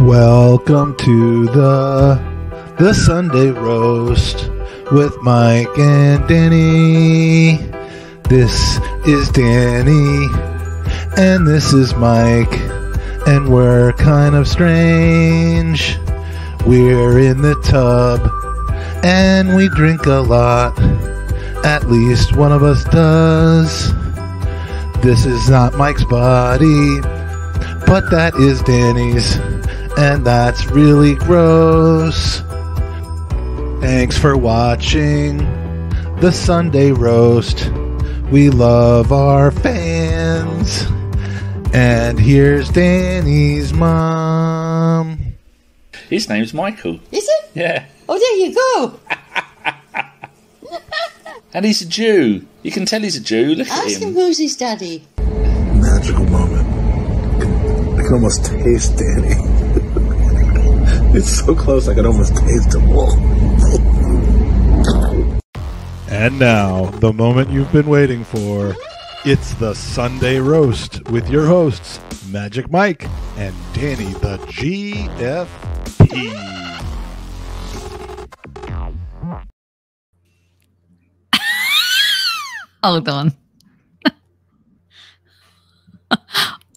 Welcome to the Sunday Roast with Mike and Danny. This is Danny, and this is Mike, and we're kind of strange. We're in the tub, and we drink a lot. At least one of us does. This is not Mike's body, but that is Danny's. And that's really gross. Thanks for watching the Sunday Roast. We love our fans. And here's Danny's mom. His name's Michael. Is it? Yeah. Oh, there you go. And he's a Jew. You can tell he's a Jew. Look at him. Ask him who's his daddy. Magical moment. I can almost taste Danny. It's so close I could almost taste him. And now, the moment you've been waiting for. It's the Sunday Roast with your hosts, Magic Mike and Danny the GFP. Hold on.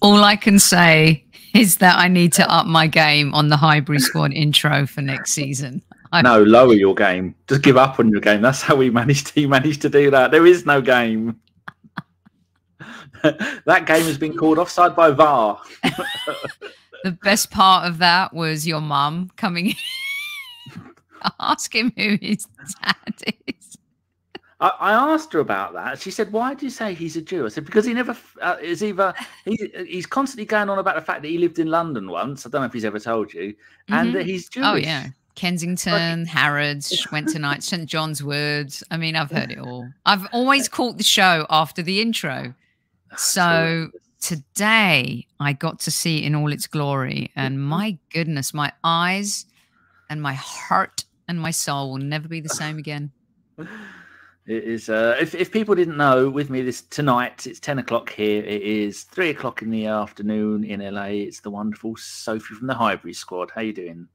All I can say is that I need to up my game on the Highbury Squad intro for next season. No, lower your game. Just give up on your game. That's how we managed to, do that. There is no game. That game has been called offside by VAR. The best part of that was your mum coming in. Ask him who his dad is. I asked her about that. She said, "Why do you say he's a Jew?" I said, "Because he never is either. He's constantly going on about the fact that he lived in London once. I don't know if he's ever told you, and that he's Jewish." Oh yeah, Kensington, like, Harrods, went tonight, St John's Wood. I mean, I've heard it all. I've always caught the show after the intro. So today I got to see it in all its glory, and my goodness, my eyes and my heart and my soul will never be the same again. It is. If people didn't know, with me tonight, it's 10 o'clock here. It is 3 o'clock in the afternoon in LA. It's the wonderful Sophie from the Highbury Squad. How you doing?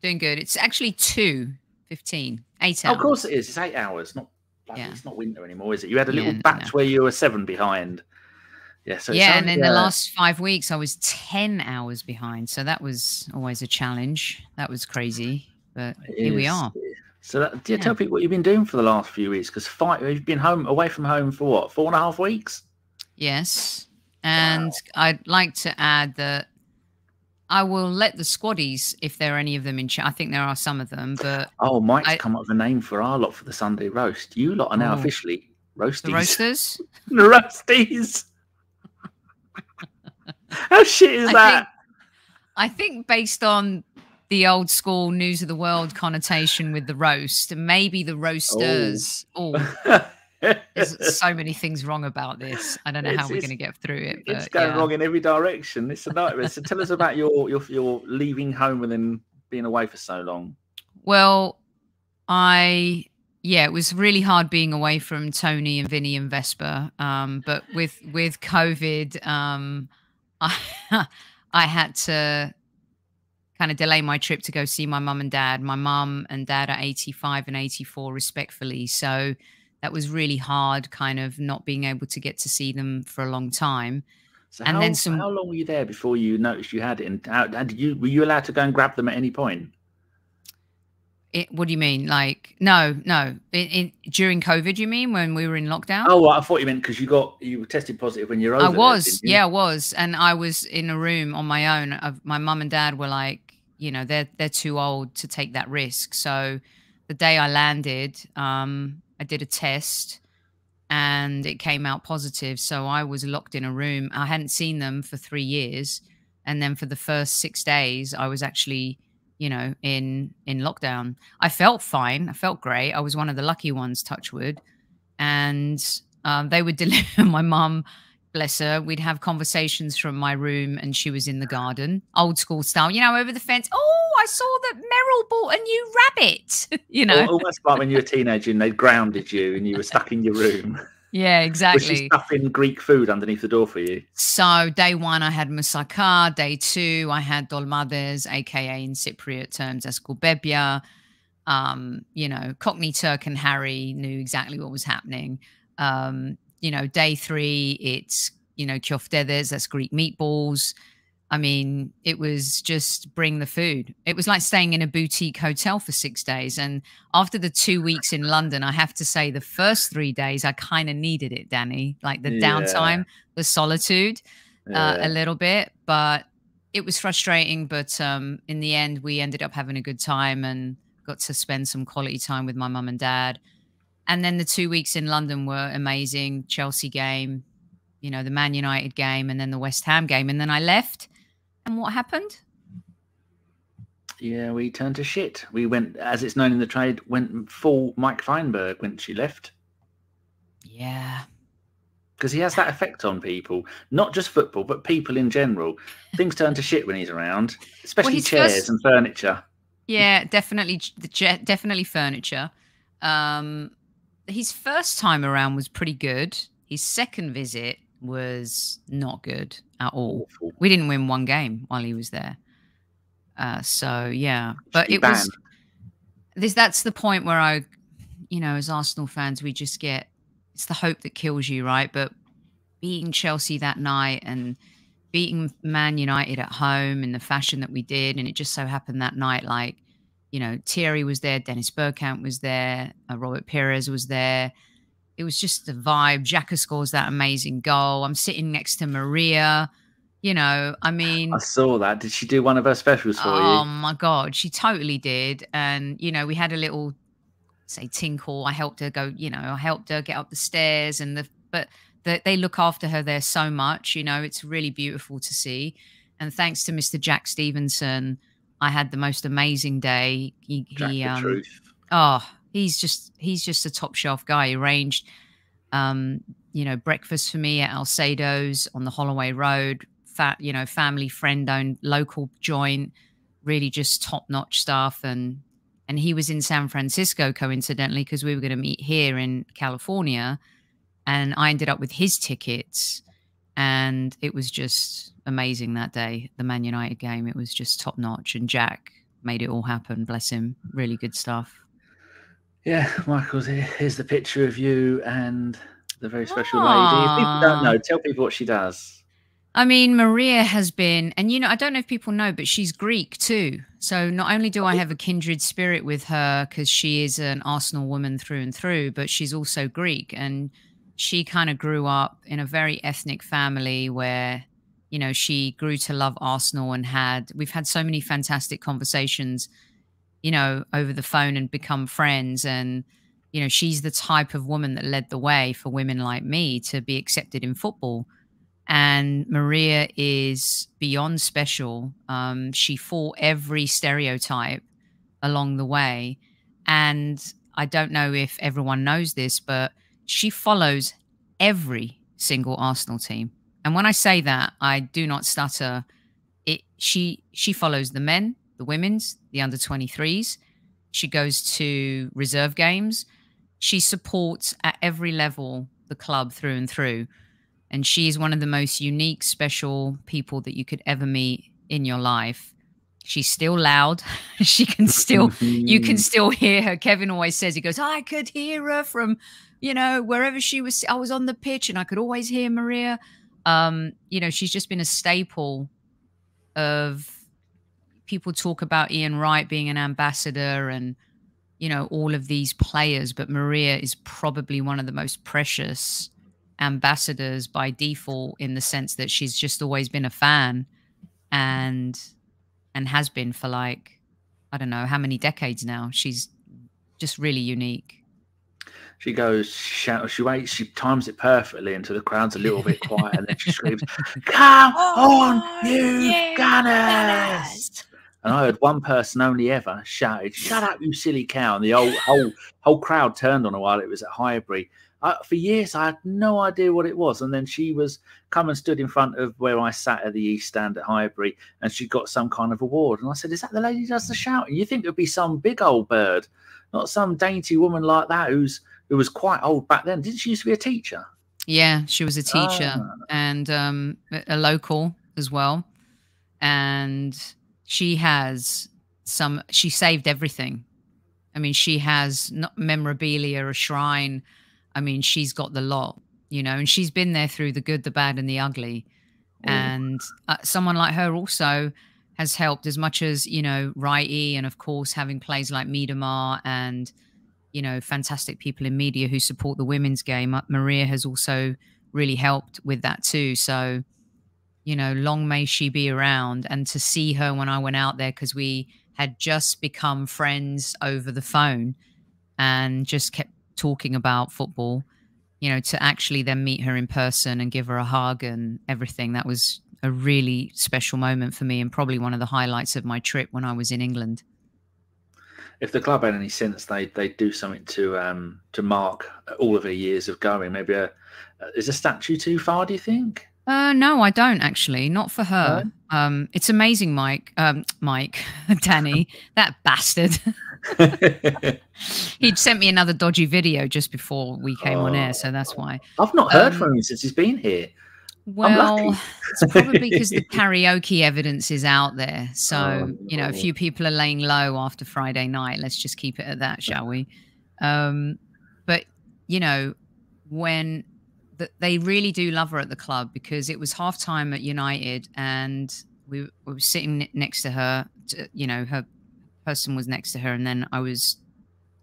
Doing good. It's actually 2:15. 8 hours. Oh, of course it is. It's 8 hours. Not. Yeah. It's not winter anymore, is it? You had a little batch where you were 7 behind. Yeah. So yeah, and in the last 5 weeks, I was 10 hours behind. So that was always a challenge. That was crazy, but here we are. So do you tell people what you've been doing for the last few weeks? Because you've been away from home for what, 4.5 weeks? Yes. And wow. I'd like to add that I will let the squaddies, if there are any of them in chat. I think there are some of them, but... Oh, Mike's come up with a name for our lot for the Sunday Roast. You lot are now officially Roasties. The Roasters? The Roasties! How shit is that? I think based on... the old school News of the World connotation with the roast, and maybe the roasters. Oh, there's so many things wrong about this. I don't know how we're going to get through it. But, it's going wrong in every direction. It's a nightmare. So tell us about your leaving home and then being away for so long. Well, it was really hard being away from Tony and Vinny and Vesper. But with COVID, I had to kind of delay my trip to go see my mum and dad. My mum and dad are 85 and 84 respectfully. So that was really hard, kind of not being able to get to see them for a long time. So and how long were you there before you noticed you had it? And were you allowed to go and grab them at any point? What do you mean? Like, no. During COVID, you mean, when we were in lockdown? Oh, well, I thought you meant because you were tested positive when you're over. I was, there, didn't you? Yeah, I was. And I was in a room on my own. My mum and dad were like, you know, they're too old to take that risk. So the day I landed, I did a test and it came out positive. So I was locked in a room. I hadn't seen them for 3 years. And then for the first 6 days, I was actually, you know, in lockdown. I felt fine. I felt great. I was one of the lucky ones, touch wood. And they would deliver my mum. Bless her. We'd have conversations from my room, and she was in the garden, old school style, you know, over the fence. Oh, I saw that Meryl bought a new rabbit, you know. Almost like when you were a teenager and they grounded you and you were stuck in your room. Yeah, exactly. Which is stuffing Greek food underneath the door for you. So day one, I had moussaka. Day two, I had dolmades, aka in Cypriot terms, eskulbebia. You know, Cockney Turk and Harry knew exactly what was happening. You know, day three, it's, you know, kyoftedes, that's Greek meatballs. I mean, it was just bring the food. It was like staying in a boutique hotel for 6 days. And after the 2 weeks in London, I have to say the first 3 days, I kind of needed it, Danny, like the downtime, the solitude a little bit, but it was frustrating. But in the end, we ended up having a good time and got to spend some quality time with my mum and dad. And then the 2 weeks in London were amazing. Chelsea game, you know, the Man United game, and then the West Ham game. And then I left. And what happened? Yeah, we turned to shit. We went, as it's known in the trade, went full Mike Feinberg when she left. Yeah. Because he has that effect on people, not just football, but people in general. Things turn to shit when he's around, especially chairs and furniture. Yeah, definitely. Definitely furniture. His first time around was pretty good. His second visit was not good at all. Awful. We didn't win one game while he was there. So, yeah. But it was... That's the point where I, you know, as Arsenal fans, we just get... It's the hope that kills you, right? But beating Chelsea that night and beating Man United at home in the fashion that we did, and it just so happened that night, like, you know, Thierry was there, Dennis Bergkamp was there, Robert Pires was there. It was just the vibe. Xhaka scores that amazing goal. I'm sitting next to Maria. You know, I mean... I saw that. Did she do one of her specials for you? Oh, my God. She totally did. And, you know, we had a little, say, tinkle. I helped her go, you know, I helped her get up the stairs. And they look after her there so much. You know, it's really beautiful to see. And thanks to Mr. Jack Stevenson, I had the most amazing day. Jack the truth. Oh, he's just a top shelf guy. He arranged, you know, breakfast for me at Alcedo's on the Holloway Road, you know, family friend owned local joint, really just top notch stuff. And he was in San Francisco coincidentally, because we were going to meet here in California, and I ended up with his tickets, and it was just amazing that day. The Man United game, it was just top notch, and Jack made it all happen. Bless him. Really good stuff. Yeah, Michael's here. Here's the picture of you and the very special lady. If people don't know, tell people what she does. I mean, Maria has been, and you know, I don't know if people know, but she's Greek too. So not only do I have a kindred spirit with her because she is an Arsenal woman through and through, but she's also Greek. And she kind of grew up in a very ethnic family where, you know, she grew to love Arsenal, and we've had so many fantastic conversations, you know, over the phone and become friends. And, you know, she's the type of woman that led the way for women like me to be accepted in football. And Maria is beyond special. She fought every stereotype along the way. And I don't know if everyone knows this, but she follows every single Arsenal team. And when I say that, I do not stutter. She follows the men, the women's, the under 23s. She goes to reserve games. She supports at every level the club through and through. And she is one of the most unique, special people that you could ever meet in your life. She's still loud. She can still, you can still hear her. Kevin always says, he goes, I could hear her from, you know, wherever she was. I was on the pitch and I could always hear Maria. You know, she's just been a staple of, people talk about Ian Wright being an ambassador and, you know, all of these players, but Maria is probably one of the most precious ambassadors by default, in the sense that she's just always been a fan and has been for, like, I don't know how many decades now. She's just really unique. She goes, she waits, she times it perfectly until the crowd's a little bit quiet, and then she screams, come on, you Gunners! And I heard one person only ever shouted, shut up, you silly cow. And the whole crowd turned on her while it was at Highbury. For years, I had no idea what it was. And then she was come and stood in front of where I sat at the East Stand at Highbury, and she got some kind of award. And I said, is that the lady who does the shouting? You think it would be some big old bird, not some dainty woman like that who's who was quite old back then. Didn't she used to be a teacher? Yeah, she was a teacher and a local as well. And she has some, she saved everything. I mean, she has memorabilia, a shrine. I mean, she's got the lot, you know, and she's been there through the good, the bad, and the ugly. Ooh. And someone like her also has helped as much as, you know, Rai-E, and of course, having plays like Miedemar and, you know, fantastic people in media who support the women's game. Maria has also really helped with that too. So, you know, long may she be around. And to see her when I went out there, because we had just become friends over the phone and just kept talking about football, you know, to actually then meet her in person and give her a hug and everything. That was a really special moment for me and probably one of the highlights of my trip when I was in England. If the club had any sense, they'd do something to mark all of her years of going. Maybe is a statue too far, do you think? No, I don't actually. Not for her. No? It's amazing, Mike. Danny, that bastard. He'd sent me another dodgy video just before we came on air, so that's why. I've not heard from him since he's been here. Well, it's probably because the karaoke evidence is out there. So, you know, a few people are laying low after Friday night. Let's just keep it at that, shall we? But, you know, when they really do love her at the club, because it was halftime at United and we were sitting next to her, you know, her person was next to her. And then I was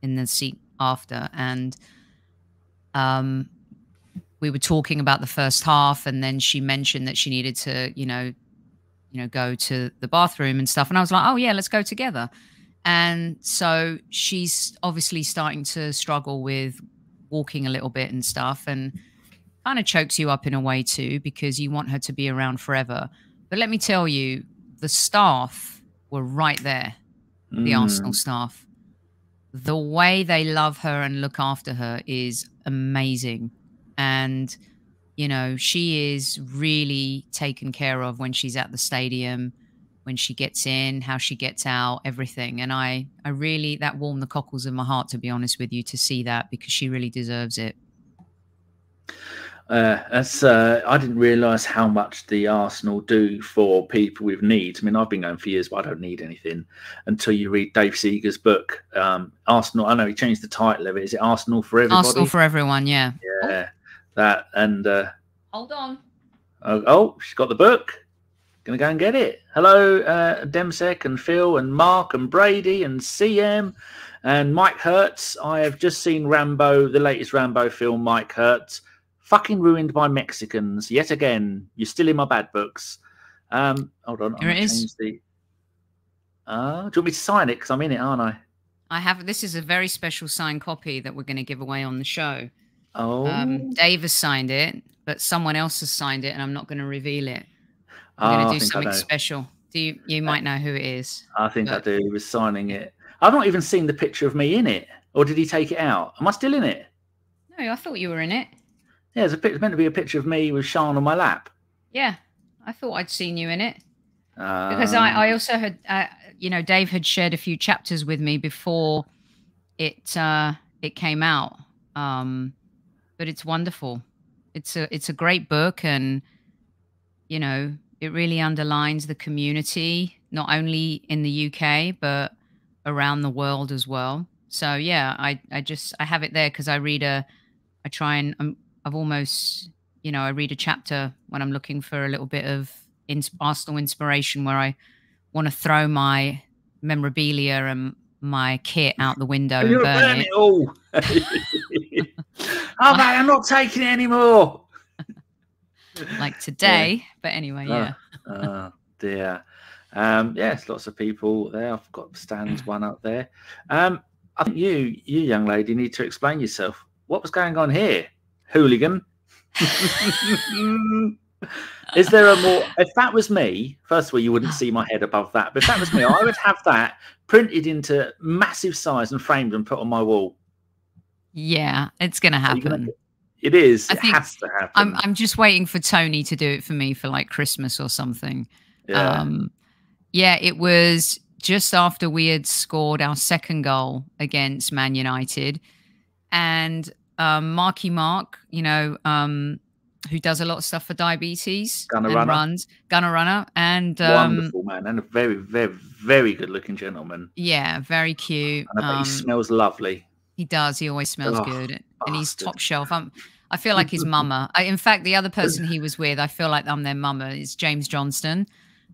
in the seat after, and we were talking about the first half, and then she mentioned that she needed to, you know, go to the bathroom and stuff. And I was like, oh yeah, let's go together. And so she's obviously starting to struggle with walking a little bit and stuff, and kind of chokes you up in a way too, because you want her to be around forever. But let me tell you, the staff were right there, the Arsenal staff. The way they love her and look after her is amazing. And, you know, she is really taken care of when she's at the stadium, when she gets in, how she gets out, everything. And I really, that warmed the cockles of my heart, to be honest with you, to see that, because she really deserves it. I didn't realise how much the Arsenal do for people with needs. I mean, I've been going for years, but I don't need anything until you read Dave Seeger's book. Arsenal, I know he changed the title of it. Is it Arsenal for Everybody? Arsenal for Everyone, yeah. Yeah. Oh. That and hold on. Oh, she's got the book. Gonna go and get it. Hello, Demsek and Phil and Mark and Brady and CM and Mike Hertz. I have just seen Rambo, the latest Rambo film, Mike Hertz. Fucking ruined by Mexicans yet again. You're still in my bad books. Hold on. Here it is. Do you want me to sign it? Because I'm in it, aren't I? I have. This is a very special signed copy that we're going to give away on the show. Oh. Dave has signed it, but someone else has signed it, and I'm not going to reveal it. I'm going to do something special. Do you? You might know who it is. I think I do. He was signing it. I've not even seen the picture of me in it. Or did he take it out? Am I still in it? No, I thought you were in it. Yeah, it's meant to be a picture of me with Sian on my lap. Yeah, I thought I'd seen you in it. Because I also had, you know, Dave had shared a few chapters with me before it came out. But it's wonderful. It's a great book, and you know, it really underlines the community, not only in the UK but around the world as well. So yeah, I have it there because I read I read a chapter when I'm looking for a little bit of Arsenal inspiration, where I want to throw my memorabilia and my kit out the window and burn it all. Oh, mate, I'm not taking it anymore. Like today, yeah. But anyway, yeah. Oh, dear. Yes, lots of people there. I've got Stan's one up there. I think you young lady, need to explain yourself. What was going on here, hooligan? Is there a more? If that was me, first of all, you wouldn't see my head above that. But if that was me, I would have that printed into massive size and framed and put on my wall. Yeah, it's going to happen. It is. It has to happen. I'm just waiting for Tony to do it for me for like Christmas or something. Yeah. Yeah, it was just after we had scored our second goal against Man United. and Marky Mark, you know, who does a lot of stuff for diabetes. Gunner Runner. And wonderful man, and a very, very, very good-looking gentleman. Yeah, very cute. And I bet he smells lovely. He does. He always smells good, and he's top shelf. I feel like his mama. In fact, the other person he was with, I feel like I'm their mama, is James Johnston,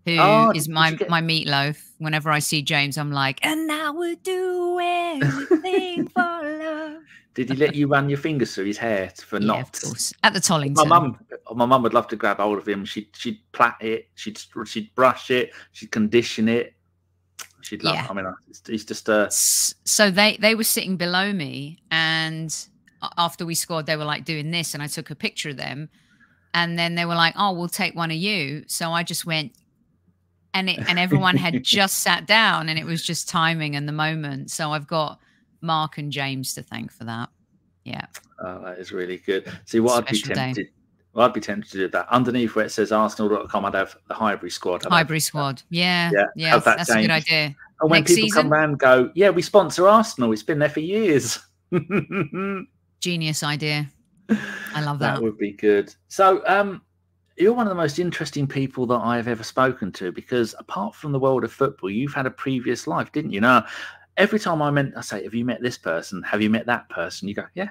who is my meatloaf. Whenever I see James, I'm like, and I would do anything for love. Did he let you run your fingers through his hair for knots? Of course. At the Tollington. My mum would love to grab hold of him. She'd plait it. She'd brush it. She'd condition it. She'd love. Yeah. I mean, he's just a. So they were sitting below me, and after we scored, they were like doing this, and I took a picture of them, and then they were like, "Oh, we'll take one of you." So I just went, and everyone had just sat down, and it was just timing and the moment. So I've got Mark and James to thank for that. Yeah. Oh, that is really good. See, what I'd be tempted to do that. Underneath where it says Arsenal.com, I'd have the Highbury squad. Highbury squad. Yeah. Yeah. Yeah, that's a good idea. And when people come around and go, yeah, we sponsor Arsenal. It's been there for years. Genius idea. I love that. That would be good. So you're one of the most interesting people that I've ever spoken to, because apart from the world of football, you've had a previous life, didn't you? Now, every time I say, have you met this person? Have you met that person? You go, yeah.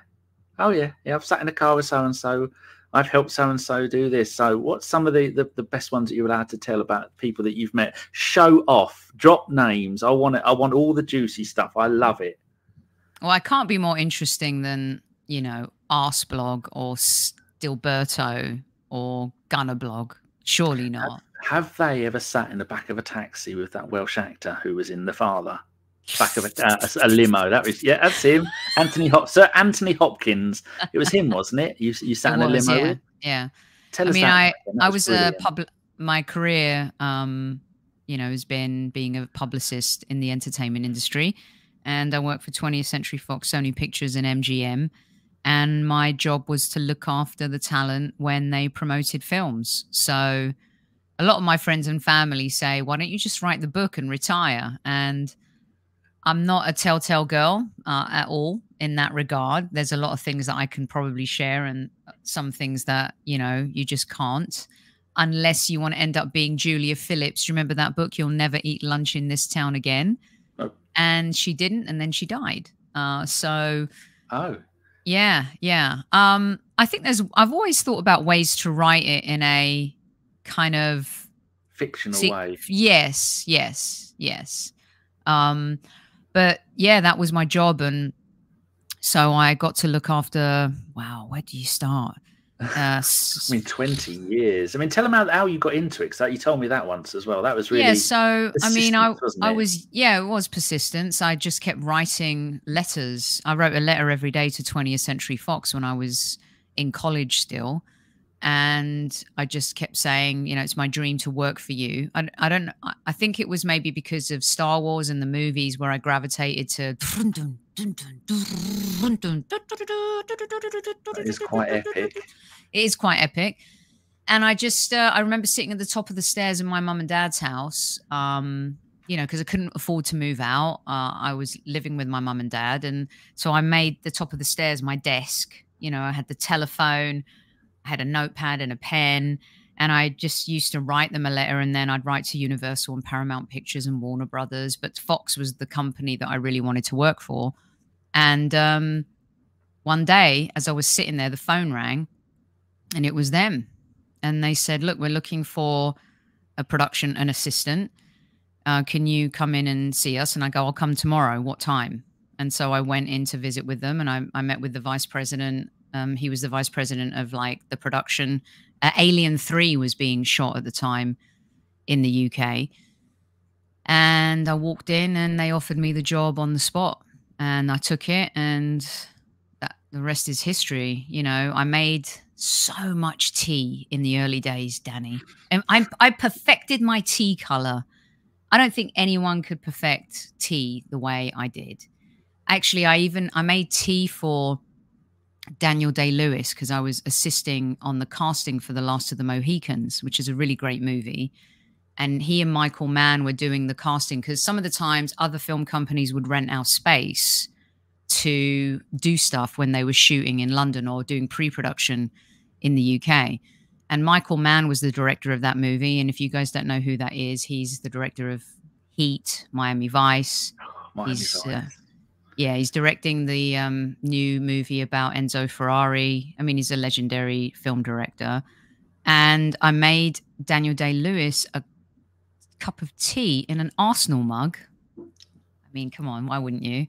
Oh, yeah. Yeah, I've sat in a car with so-and-so. I've helped so-and-so do this. So what's some of the best ones that you're allowed to tell about people that you've met? Show off. Drop names. I want it. I want all the juicy stuff. I love it. Well, I can't be more interesting than, you know, Arseblog or Stilberto or Gunnerblog. Surely not. Have they ever sat in the back of a taxi with that Welsh actor who was in The Father? Back of a limo. That was, yeah, that's him. Sir Anthony Hopkins. It was him, wasn't it? You sat in a limo. Yeah. With? Yeah. Tell us. I mean, I was brilliant. My career, you know, has been being a publicist in the entertainment industry, and I worked for 20th Century Fox, Sony Pictures, and MGM. And my job was to look after the talent when they promoted films. So, a lot of my friends and family say, "Why don't you just write the book and retire?" And I'm not a telltale girl at all in that regard. There's a lot of things that I can probably share, and some things that, you know, you just can't, unless you want to end up being Julia Phillips. Remember that book, You'll Never Eat Lunch in This Town Again? Oh. And she didn't, and then she died. I think I've always thought about ways to write it in a kind of fictional way. Yes, yes, yes. But yeah, that was my job. And so I got to look after, wow, where do you start? I mean, 20 years. I mean, tell them how you got into it. Because you told me that once as well. That was really, yeah. So, I mean, I was, yeah, it was persistence. I just kept writing letters. I wrote a letter every day to 20th Century Fox when I was in college still. And I just kept saying, you know, it's my dream to work for you. I think it was maybe because of Star Wars and the movies where I gravitated to. It's quite epic. It is quite epic. And I just, I remember sitting at the top of the stairs in my mum and dad's house, you know, because I couldn't afford to move out. I was living with my mum and dad. And so I made the top of the stairs my desk. You know, I had the telephone. I had a notepad and a pen, and I just used to write them a letter, and then I'd write to Universal and Paramount Pictures and Warner Brothers. But Fox was the company that I really wanted to work for. And one day, as I was sitting there, the phone rang, and it was them. And they said, look, we're looking for a production, an assistant. Can you come in and see us? And I go, I'll come tomorrow. What time? And so I went in to visit with them, and I met with the vice president. He was the vice president of like the production. Alien 3 was being shot at the time in the UK. And I walked in, and they offered me the job on the spot, and I took it, and the rest is history. You know, I made so much tea in the early days, Danny. And I perfected my tea color. I don't think anyone could perfect tea the way I did. Actually, I made tea for Daniel Day-Lewis, because I was assisting on the casting for The Last of the Mohicans, which is a really great movie. And he and Michael Mann were doing the casting, because some of the times other film companies would rent our space to do stuff when they were shooting in London or doing pre-production in the UK. And Michael Mann was the director of that movie. And if you guys don't know who that is, he's the director of Heat, Miami Vice. Yeah, he's directing the new movie about Enzo Ferrari. I mean, he's a legendary film director. And I made Daniel Day-Lewis a cup of tea in an Arsenal mug. I mean, come on, why wouldn't you?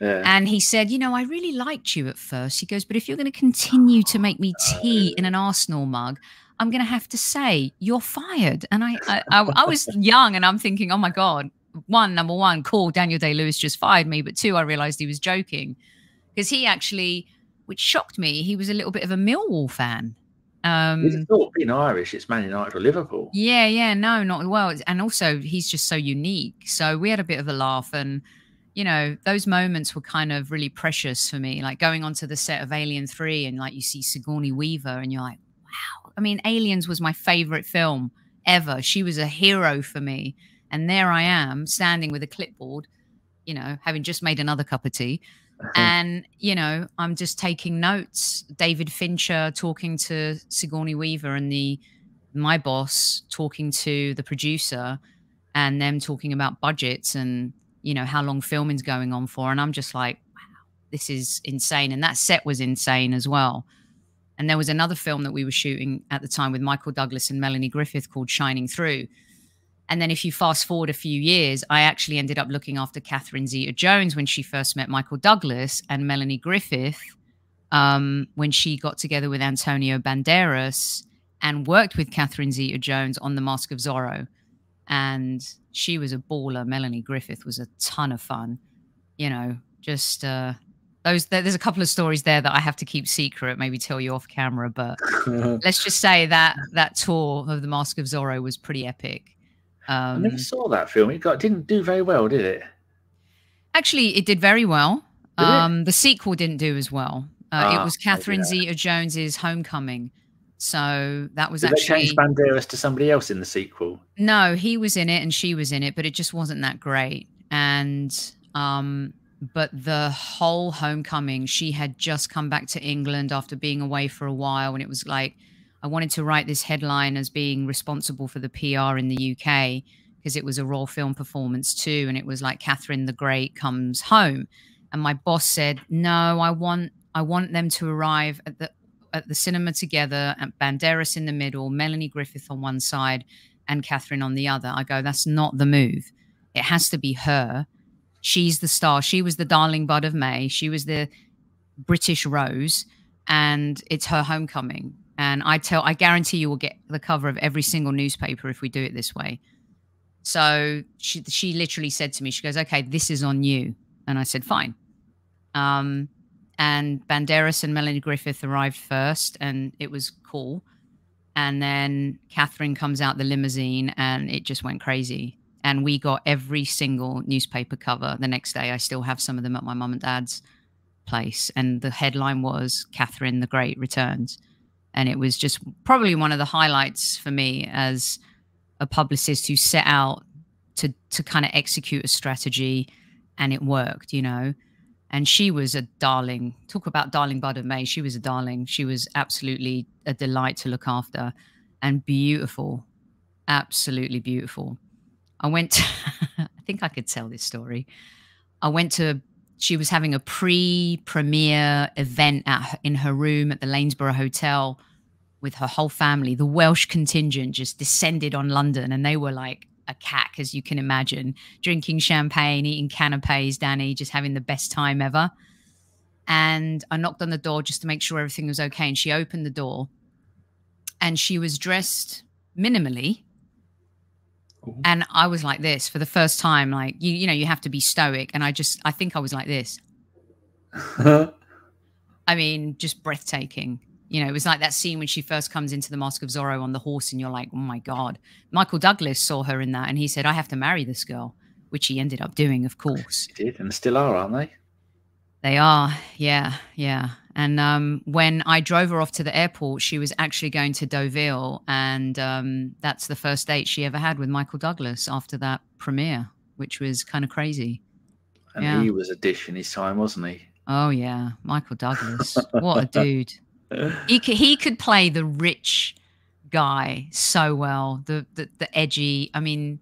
Yeah. And he said, you know, I really liked you at first. He goes, but if you're going to continue to make me tea in an Arsenal mug, I'm going to have to say you're fired. And I was young and I'm thinking, oh, my God. Number one, cool, Daniel Day-Lewis just fired me. But two, I realized he was joking, because he actually, which shocked me, he was a little bit of a Millwall fan. It's not being Irish, it's Man United or Liverpool. Yeah, yeah, no, not well. And also, he's just so unique. So we had a bit of a laugh. And, you know, those moments were kind of really precious for me, like going onto the set of Alien 3 and like you see Sigourney Weaver and you're like, wow. I mean, Aliens was my favorite film ever. She was a hero for me. And there I am standing with a clipboard, you know, having just made another cup of tea. And, you know, I'm just taking notes. David Fincher talking to Sigourney Weaver and my boss talking to the producer and them talking about budgets and, you know, how long filming's going on for. And I'm just like, wow, this is insane. And that set was insane as well. And there was another film that we were shooting at the time with Michael Douglas and Melanie Griffith called Shining Through. And then if you fast forward a few years, I actually ended up looking after Catherine Zeta-Jones when she first met Michael Douglas, and Melanie Griffith when she got together with Antonio Banderas and worked with Catherine Zeta-Jones on The Mask of Zorro. And she was a baller. Melanie Griffith was a ton of fun. You know, just there's a couple of stories there that I have to keep secret, maybe tell you off camera. But let's just say that that tour of The Mask of Zorro was pretty epic. I never saw that film. It didn't do very well, did it? Actually, it did very well. Did it? The sequel didn't do as well. It was Catherine Zeta-Jones's Homecoming. So that was actually... Did they change Banderas to somebody else in the sequel? No, he was in it and she was in it, but it just wasn't that great. And but the whole Homecoming, she had just come back to England after being away for a while, and it was like... I wanted to write this headline as being responsible for the PR in the UK, because it was a Royal Film performance too. And it was like, Catherine the Great comes home. And my boss said, no, I want them to arrive at the cinema together, and Banderas in the middle, Melanie Griffith on one side and Catherine on the other. I go, that's not the move. It has to be her. She's the star. She was the darling bud of May. She was the British Rose, and it's her homecoming. And I guarantee you will get the cover of every single newspaper if we do it this way. So she literally said to me, she goes, okay, this is on you. And I said, fine. And Banderas and Melanie Griffith arrived first, and it was cool. And then Catherine comes out the limousine, and it just went crazy. And we got every single newspaper cover the next day. I still have some of them at my mum and dad's place. And the headline was, Catherine the Great returns. And it was just probably one of the highlights for me as a publicist who set out to kind of execute a strategy, and it worked, you know. And she was a darling. Talk about darling bud of May. She was a darling. She was absolutely a delight to look after, and beautiful, absolutely beautiful. I went to, I think I could tell this story. I went to, she was having a pre-premiere event in her room at the Lanesborough Hotel with her whole family. The Welsh contingent just descended on London, and they were like a cack, as you can imagine, drinking champagne, eating canapes, Danny, just having the best time ever. And I knocked on the door just to make sure everything was okay. And she opened the door, and she was dressed minimally. And I was like this for the first time, like, you know, you have to be stoic. And I think I was like this. I mean, just breathtaking. You know, it was like that scene when she first comes into The Mask of Zorro on the horse, and you're like, oh my God. Michael Douglas saw her in that, and he said, I have to marry this girl, which he ended up doing, of course. He did, and still are, aren't they? They are. Yeah. Yeah. And when I drove her off to the airport, she was actually going to Deauville. And that's the first date she ever had with Michael Douglas after that premiere, which was kind of crazy. And yeah. He was a dish in his time, wasn't he? Oh yeah, Michael Douglas. What a dude. He could play the rich guy so well. The edgy. I mean,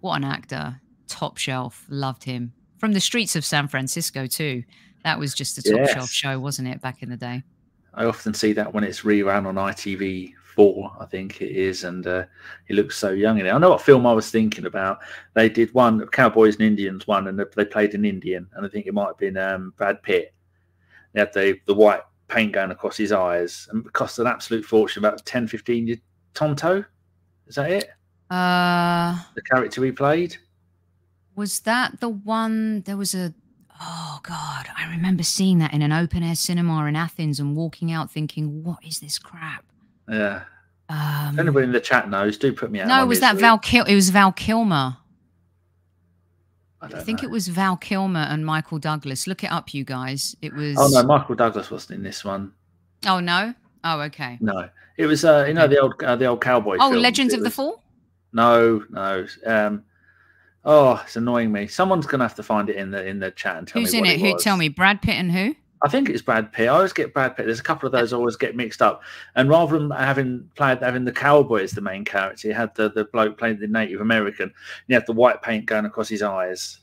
what an actor. Top shelf. Loved him. From the streets of San Francisco too. That was just a top shelf show, wasn't it, back in the day? I often see that when it's rerun on ITV4, I think it is, and he looks so young in it. I know what film I was thinking about. They did one, Cowboys and Indians one, and they played an Indian, and I think it might have been Brad Pitt. They had the white paint going across his eyes, and it cost an absolute fortune, about 10, 15 years. Tonto? Is that it? The character he played? Was that the one, there was a, oh God, I remember seeing that in an open-air cinema in Athens and walking out thinking, what is this crap? Yeah. If anybody in the chat knows, do put me out. No, it was that Val Kilmer. I think it was Val Kilmer and Michael Douglas. Look it up, you guys. It was. Oh no, Michael Douglas wasn't in this one. Oh no. Oh okay. No, it was you know, the old cowboy. Oh, films. Legends of the Fall. No, no. Oh, it's annoying me. Someone's gonna have to find it in the chat and tell me who's in it. Who? Tell me, Brad Pitt and who? I think it's Brad Pitt. I always get Brad Pitt. There's a couple of those I always get mixed up. And rather than having the cowboy as the main character, you had the bloke playing the Native American. You had the white paint going across his eyes.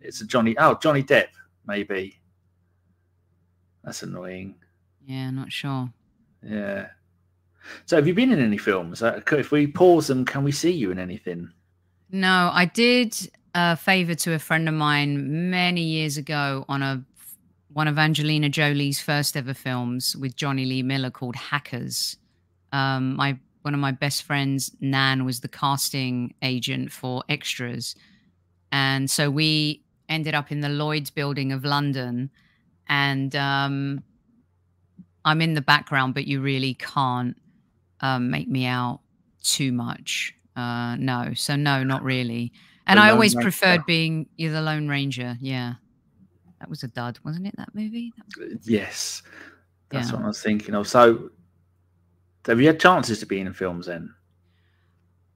It's a Johnny Depp, maybe. That's annoying. Yeah, not sure. Yeah. So have you been in any films? If we pause them, can we see you in anything? No, I did a favour to a friend of mine many years ago on one of Angelina Jolie's first ever films with Johnny Lee Miller called Hackers. One of my best friends, Nan, was the casting agent for extras. And so we ended up in the Lloyd's building of London. And I'm in the background, but you really can't make me out too much. No. So no, not really. And I always preferred being the Lone Ranger. Yeah. That was a dud, wasn't it, that movie? Yes. That's what I was thinking of. So have you had chances to be in films then?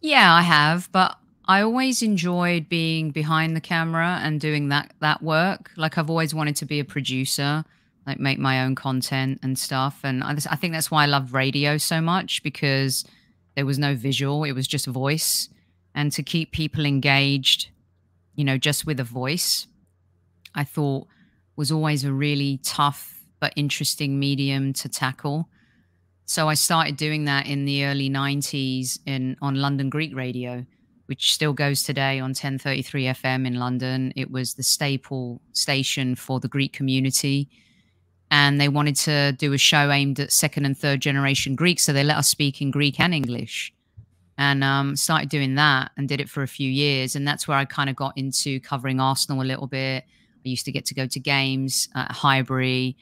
Yeah, I have. But I always enjoyed being behind the camera and doing that work. Like, I've always wanted to be a producer, like make my own content and stuff. And I think that's why I love radio so much, because there was no visual. It was just voice. And to keep people engaged, you know, just with a voice, I thought was always a really tough but interesting medium to tackle. So I started doing that in the early 90s on London Greek Radio, which still goes today on 1033 FM in London. It was the staple station for the Greek community. And they wanted to do a show aimed at second and third generation Greeks. So they let us speak in Greek and English. And started doing that and did it for a few years. And that's where I kind of got into covering Arsenal a little bit. I used to get to go to games at Highbury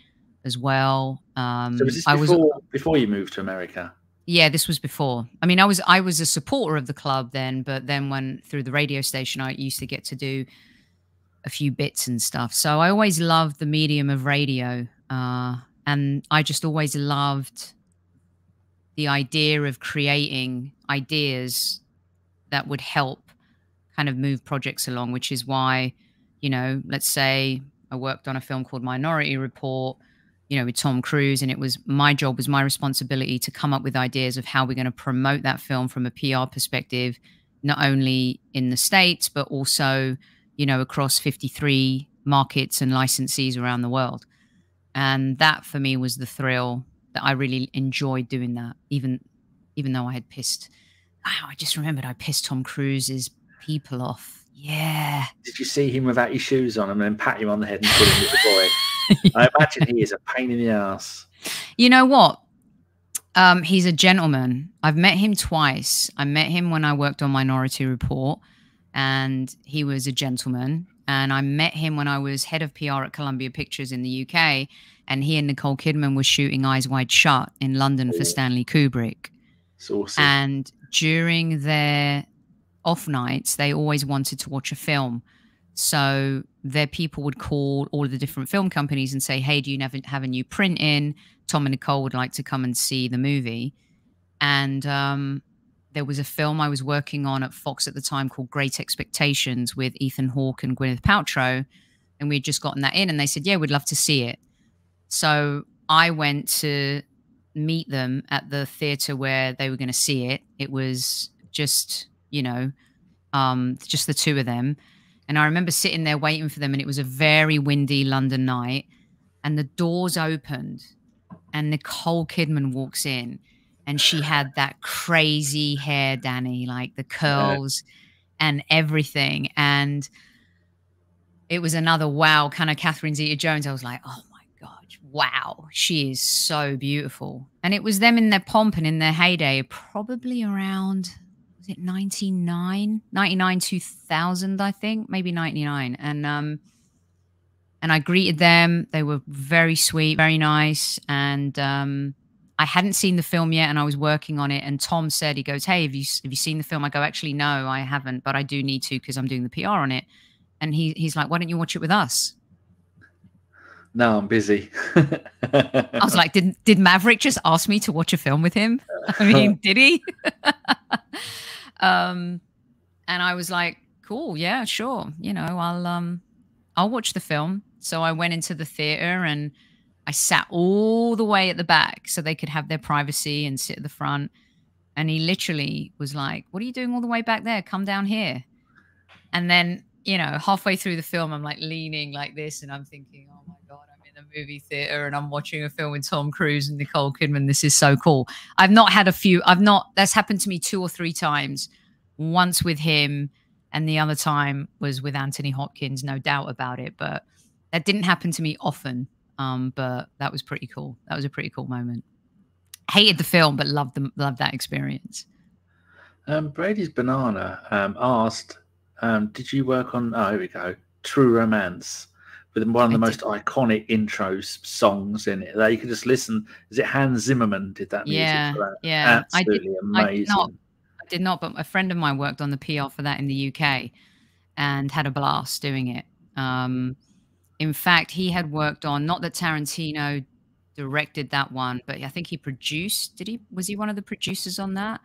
as well. So was this before you moved to America? Yeah, this was before. I mean, I was a supporter of the club then, but then when through the radio station, I used to get to do a few bits and stuff. So I always loved the medium of radio. And I just always loved the idea of creating ideas that would help kind of move projects along, which is why, you know, let's say I worked on a film called Minority Report, you know, with Tom Cruise, and it was my responsibility to come up with ideas of how we're going to promote that film from a PR perspective, not only in the States, but also, you know, across 53 markets and licensees around the world. And that for me was the thrill that I really enjoyed doing that, even though I had pissed. Oh, I just remembered I pissed Tom Cruise's people off. Yeah. Did you see him without his shoes on and then pat him on the head and call him little boy? I imagine he is a pain in the ass. You know what? He's a gentleman. I've met him twice. I met him when I worked on Minority Report, and he was a gentleman. And I met him when I was head of PR at Columbia Pictures in the UK, and he and Nicole Kidman were shooting Eyes Wide Shut in London for Stanley Kubrick. Saucy. And during their off nights, they always wanted to watch a film. So their people would call all of the different film companies and say, hey, do you have a new print in? Tom and Nicole would like to come and see the movie. And there was a film I was working on at Fox at the time called Great Expectations with Ethan Hawke and Gwyneth Paltrow and we had just gotten that in, and they said, yeah, we'd love to see it. So I went to meet them at the theater where they were going to see it. It was just, you know, just the two of them. And I remember sitting there waiting for them, and it was a very windy London night, and the doors opened and Nicole Kidman walks in, and she had that crazy hair, Danny, like the curls and everything. And it was another wow, kind of Catherine Zeta-Jones. I was like, oh my gosh, wow, she is so beautiful. And it was them in their pomp and in their heyday, probably around, was it 99, 2000, I think, maybe 99. And I greeted them. They were very sweet, very nice. And I hadn't seen the film yet, and I was working on it. And Tom said, he goes, hey, have you seen the film? I go, actually, no, I haven't, but I do need to because I'm doing the PR on it. And he's like, why don't you watch it with us? No, I'm busy. I was like, did Maverick just ask me to watch a film with him? I mean, did he? And I was like, cool, yeah, sure. You know, I'll watch the film. So I went into the theater and I sat all the way at the back so they could have their privacy and sit at the front. And he literally was like, what are you doing all the way back there? Come down here. And then, you know, halfway through the film, I'm like leaning like this and I'm thinking, oh my God, I'm in a movie theater and I'm watching a film with Tom Cruise and Nicole Kidman. This is so cool. That's happened to me 2 or 3 times. Once with him, and the other time was with Anthony Hopkins, no doubt about it. But that didn't happen to me often. But that was pretty cool. That was a pretty cool moment. Hated the film, but loved that experience. Brady's Banana asked, did you work on, oh, here we go, True Romance, with one of the most iconic intros songs in it that you could just listen. Is it Hans Zimmerman did that music? Yeah, for that? Yeah. Absolutely amazing. I did not, but a friend of mine worked on the PR for that in the UK and had a blast doing it. In fact, he had worked on, not that Tarantino directed that one, but I think he produced, was he one of the producers on that?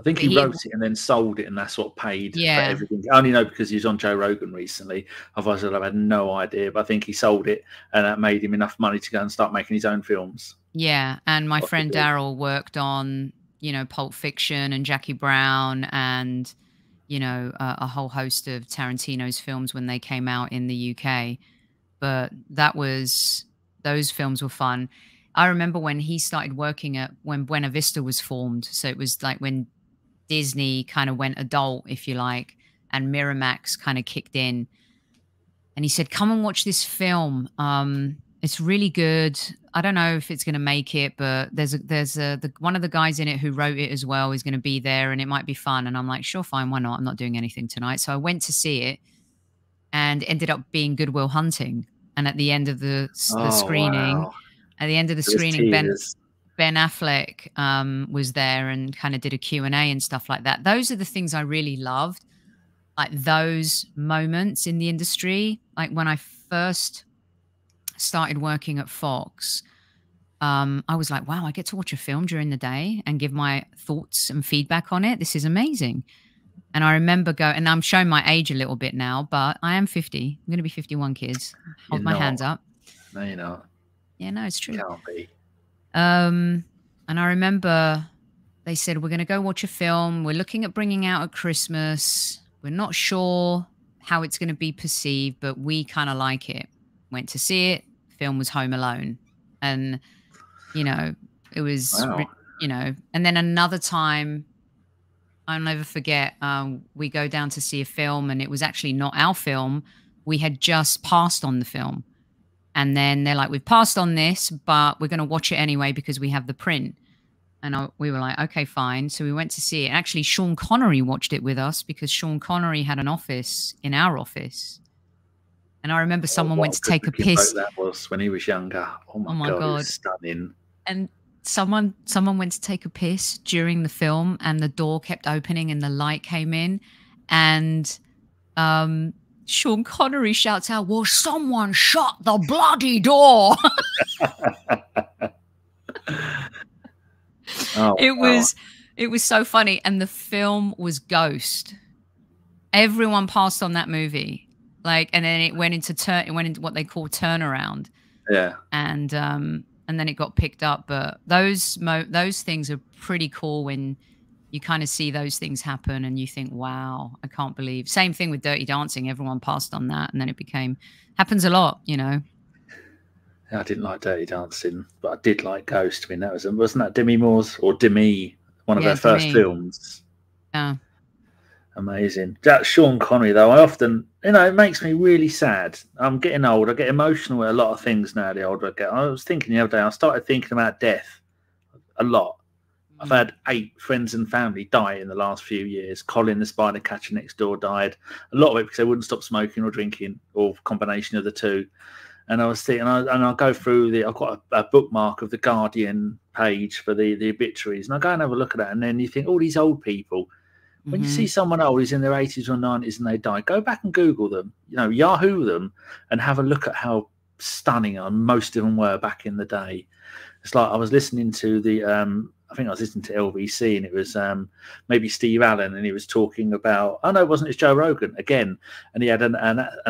I think he wrote it and then sold it, and that's what paid for everything. I only know because he was on Joe Rogan recently. Otherwise, I'd have had no idea, but I think he sold it and that made him enough money to go and start making his own films. Yeah, and my friend Daryl worked on, you know, Pulp Fiction and Jackie Brown and, you know, a whole host of Tarantino's films when they came out in the UK. But those films were fun. I remember when he started working when Buena Vista was formed. So it was like when Disney kind of went adult, if you like, and Miramax kind of kicked in. And he said, come and watch this film. It's really good. I don't know if it's going to make it, but one of the guys in it who wrote it as well is going to be there, and it might be fun. And I'm like, sure, fine, why not? I'm not doing anything tonight. So I went to see it, and ended up being Good Will Hunting. And at the end of the screening, Ben Affleck was there and kind of did a Q&A and stuff like that. Those are the things I really loved, like those moments in the industry. Like when I first started working at Fox, I was like, wow, I get to watch a film during the day and give my thoughts and feedback on it. This is amazing. And I remember and I'm showing my age a little bit now, but I am 50. I'm going to be 51, kids. Hold my hands up. No, you're not. Yeah, no, it's true. Can't be. And I remember they said, we're going to go watch a film. We're looking at bringing out at Christmas. We're not sure how it's going to be perceived, but we kind of like it. Went to see it. Film was Home Alone. And, you know, it was, you know, and then another time, I'll never forget, we go down to see a film, and it was actually not our film. We had just passed on the film. And then they're like, we've passed on this, but we're going to watch it anyway because we have the print. And we were like, okay, fine. So we went to see it. Actually, Sean Connery watched it with us because Sean Connery had an office in our office. And I remember someone went to take a piss. That was when he was younger. Oh my God. It was stunning. And someone went to take a piss during the film, and the door kept opening and the light came in, and Sean Connery shouts out, well, someone shut the bloody door. It was so funny. And the film was Ghost. Everyone passed on that movie, Like, and then it went into what they call turnaround. Yeah. And then it got picked up. But those things are pretty cool when you kind of see those things happen and you think, wow, I can't believe. Same thing with Dirty Dancing. Everyone passed on that. And then it happens a lot, you know. I didn't like Dirty Dancing, but I did like Ghost. I mean, wasn't that Demi Moore's or Demi, one of her first films? Yeah. Amazing. That's Sean Connery, though. I often, you know, it makes me really sad. I'm getting old. I get emotional with a lot of things now, the older I get. I was thinking the other day, I started thinking about death a lot. I've had 8 friends and family die in the last few years. Colin, the spider catcher next door, died. A lot of it because they wouldn't stop smoking or drinking, or combination of the two. And I was thinking, and I go through I've got a bookmark of the Guardian page for the obituaries, and I go and have a look at that. And then you think, all these old people, when you see someone old who's in their 80s or 90s and they die, go back and Google them, you know, Yahoo them, and have a look at how stunning most of them were back in the day. It's like I was listening to I think I was listening to LBC, and it was maybe Steve Allen, and he was talking about, oh no, it wasn't, it's Joe Rogan again. And he had an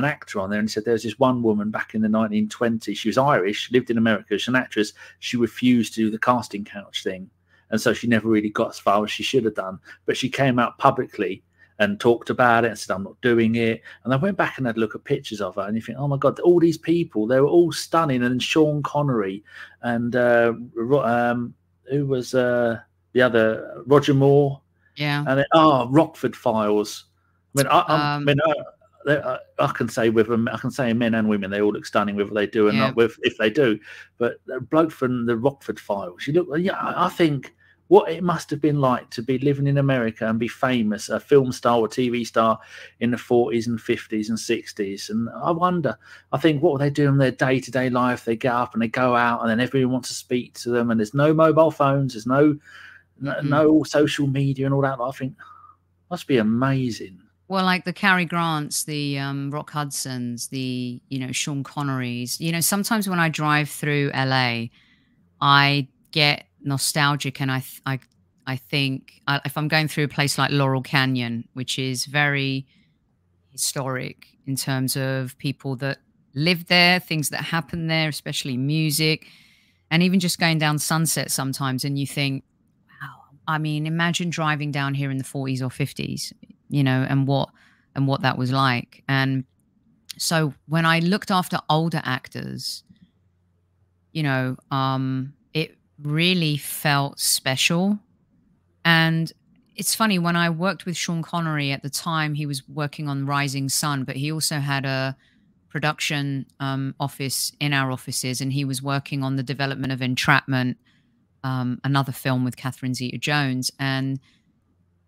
actor on there, and he said, there's this one woman back in the 1920s. She was Irish, lived in America, she's an actress. She refused to do the casting couch thing. And so she never really got as far as she should have done. But she came out publicly and talked about it and said, I'm not doing it. And I went back and had a look at pictures of her, and you think, oh my God, all these people, they were all stunning. And Sean Connery and who was the other, Roger Moore? Yeah. And then, Rockford Files. I mean, I can say with them, I can say men and women, they all look stunning, whether they do or not, if they do. But the bloke from the Rockford Files, you look, yeah, I think what it must have been like to be living in America and be famous, a film star or TV star in the 40s and 50s and 60s. And I wonder, I think, what will they do in their day-to-day life? They get up and they go out, and then everyone wants to speak to them, and there's no mobile phones, there's no social media and all that. I think must be amazing. Well, like the Cary Grants, the Rock Hudsons, the, you know, Sean Connerys. You know, sometimes when I drive through LA, I get nostalgic, and I think if I'm going through a place like Laurel Canyon, which is very historic in terms of people that lived there, things that happened there, especially music, and even just going down Sunset sometimes, and you think, wow, I mean, imagine driving down here in the 40s or 50s, you know, and what that was like. And so when I looked after older actors, you know, really felt special. And it's funny, when I worked with Sean Connery at the time, he was working on Rising Sun, but he also had a production office in our offices, and he was working on the development of Entrapment, another film with Catherine Zeta-Jones. And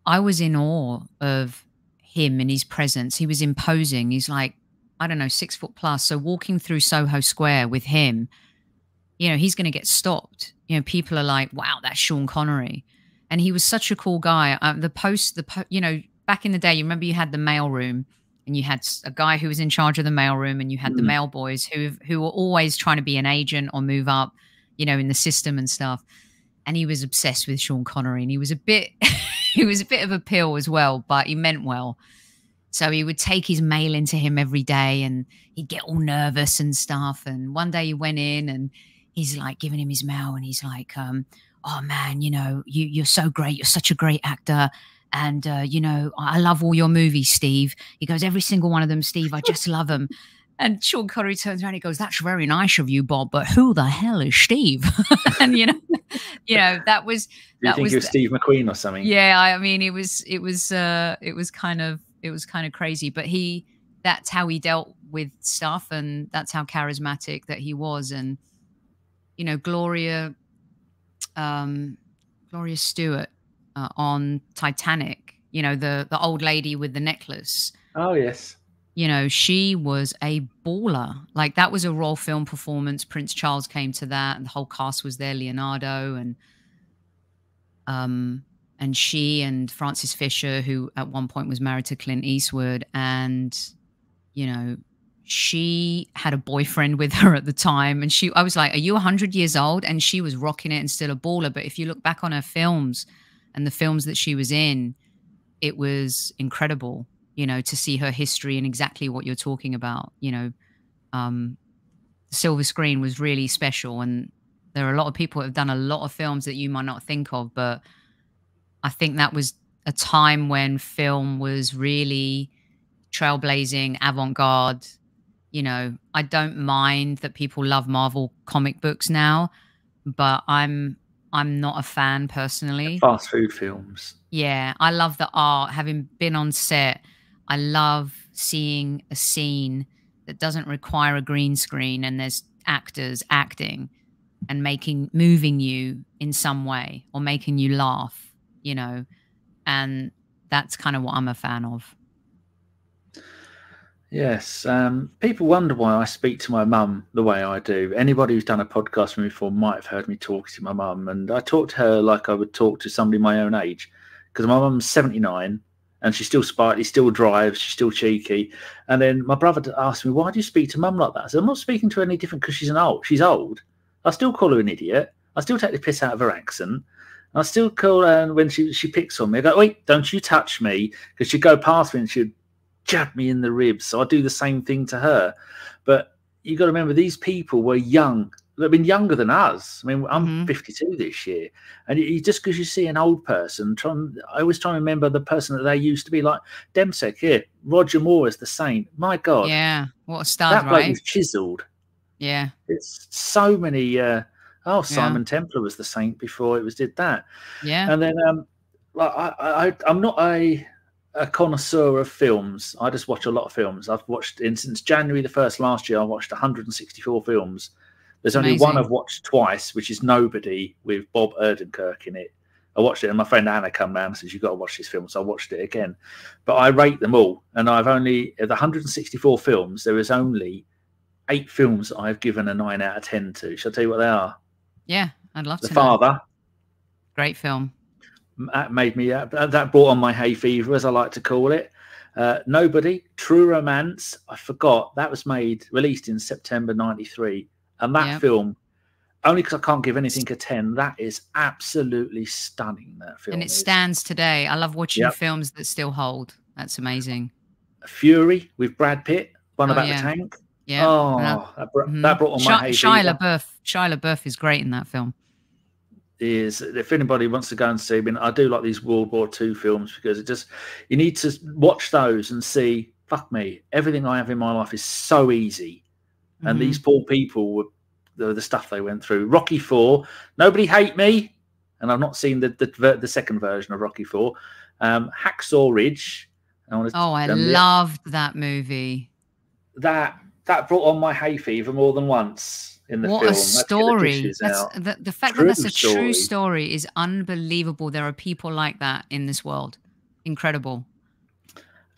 I was in awe of him and his presence. He was imposing. He's like, I don't know, 6 foot plus. So walking through Soho Square with him, you know, he's going to get stopped. You know, people are like, wow, that's Sean Connery. And he was such a cool guy. You know, back in the day, you remember you had the mail room, and you had a guy who was in charge of the mail room, and you had the mail boys who were always trying to be an agent or move up, you know, in the system and stuff. And he was obsessed with Sean Connery, and he was a bit, he was a bit of a pill as well, but he meant well. So he would take his mail into him every day, and he'd get all nervous and stuff. And one day he went in, and he's like giving him his mail, and he's like, oh man, you know, you're so great. You're such a great actor. And, you know, I love all your movies, Steve. He goes, every single one of them, Steve, I just love them. And Sean Connery turns around and he goes, that's very nice of you, Bob, but who the hell is Steve? And, you know, that was, Do you think it was Steve McQueen or something? Yeah. I mean, it was kind of crazy, but that's how he dealt with stuff, and that's how charismatic that he was. And, you know, Gloria Stewart on Titanic, you know, the old lady with the necklace. Oh, yes. You know, she was a baller. Like, that was a Royal Film performance. Prince Charles came to that, and the whole cast was there, Leonardo and she and Frances Fisher, who at one point was married to Clint Eastwood. And, you know, she had a boyfriend with her at the time, and I was like, are you 100 years old? And she was rocking it and still a baller. But if you look back on her films and the films that she was in, it was incredible. you know, to see her history and exactly what you're talking about. You know, the Silver Screen was really special, and there are a lot of people that have done a lot of films that you might not think of, but I think that was a time when film was really trailblazing, avant-garde. You know, I don't mind that people love Marvel comic books now, but I'm not a fan personally. Fast food films. Yeah, I love the art. Having been on set, I love seeing a scene that doesn't require a green screen and there's actors acting and moving you in some way or making you laugh, you know, and that's kind of what I'm a fan of. Yes. People wonder why I speak to my mum the way I do. Anybody who's done a podcast with me before might have heard me talking to my mum, and I talk to her like I would talk to somebody my own age, because my mum's 79 and she's still sparkly, still drives, she's still cheeky. And then my brother asked me, why do you speak to mum like that? I said, I'm not speaking to her any different because she's old. I still call her an idiot. I still take the piss out of her accent. I still call her, and when she picks on me, I go, wait, don't you touch me, because she'd go past me and she'd jab me in the ribs. So I do the same thing to her. But you got to remember, these people were young. They've been younger than us. I mean, I'm 52 this year, and you, just because you see an old person, I always try and remember the person that they used to be. Like Demsek here, Roger Moore is the same. My God, yeah, what a star! That bloke was chiseled. Yeah, it's so many. Simon Templar was the saint before it was did that. Yeah, and then like I'm not a connoisseur of films. I just watch a lot of films. I've watched, since January the 1st last year, I watched 164 films. There's only one I've watched twice, which is Nobody with Bob Odenkirk in it. I watched it, and my friend Anna come round and says, you've got to watch this film. So I watched it again. But I rate them all. And I've only, of the 164 films, there is only 8 films that I've given a 9 out of 10 to. Shall I tell you what they are? Yeah, I'd love to know. The Father. Great film. That made me, that brought on my hay fever, as I like to call it. Nobody, True Romance, I forgot, that was released in September 93, and that film, only because I can't give anything a 10, that is absolutely stunning, that film. And it stands today. I love watching films that still hold. That's amazing. Fury with Brad Pitt, one about the tank. Yeah. Oh, that brought on my hay fever. Shia LaBeouf is great in that film. If anybody wants to go and see, I do like these World War II films, because it just, you need to watch those and see, fuck me, everything I have in my life is so easy, and these poor people were the stuff they went through. Rocky IV, Nobody Hate Me, and I've not seen the second version of Rocky IV. Hacksaw Ridge. I loved that movie. That brought on my hay fever more than once. In the film. A story. The fact that that's a true story is unbelievable. There are people like that in this world. Incredible.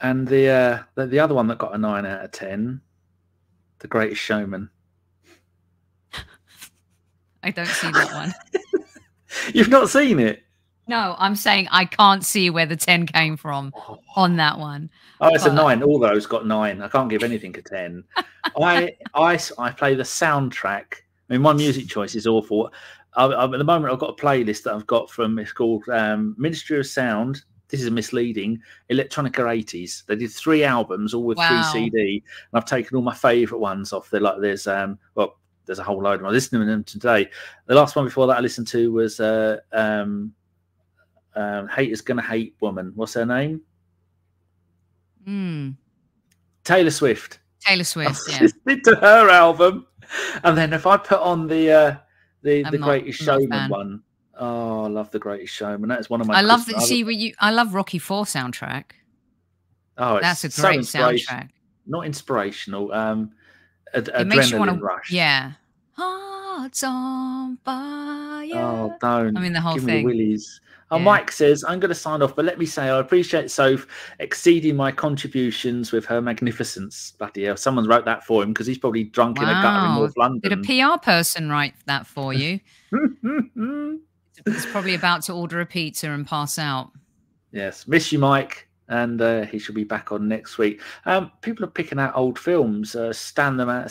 And the other one that got a 9 out of 10, The Greatest Showman. I don't see that one. You've not seen it? No, I'm saying I can't see where the 10 came from on that one. Oh, it's a 9. All those got 9. I can't give anything a 10. I play the soundtrack. My music choice is awful. At the moment, I've got a playlist that I've got from, it's called Ministry of Sound. This is a misleading, Electronica 80s. They did 3 albums, all with 3 CD. And I've taken all my favourite ones off there. Like there's, there's a whole load of them. I'm listening to them today. The last one before that I listened to was... Hate is Gonna Hate Woman. What's her name? Taylor Swift. Taylor Swift. Listened to her album, and then if I put on the Greatest Showman one, I love The Greatest Showman. That's one of my. I love that. See, I love Rocky IV soundtrack. Oh, that's a great soundtrack. Not inspirational. It makes you want to rush. Yeah. Hearts on fire. Oh, don't. The whole thing. Give me willies. Yeah. Mike says, I'm going to sign off, but let me say I appreciate Soph exceeding my contributions with her magnificence. Bloody hell, someone wrote that for him because he's probably drunk in a gutter in North London. Did a PR person write that for you? He's probably about to order a pizza and pass out. Yes, miss you, Mike. And he should be back on next week. People are picking out old films. Stan the Man,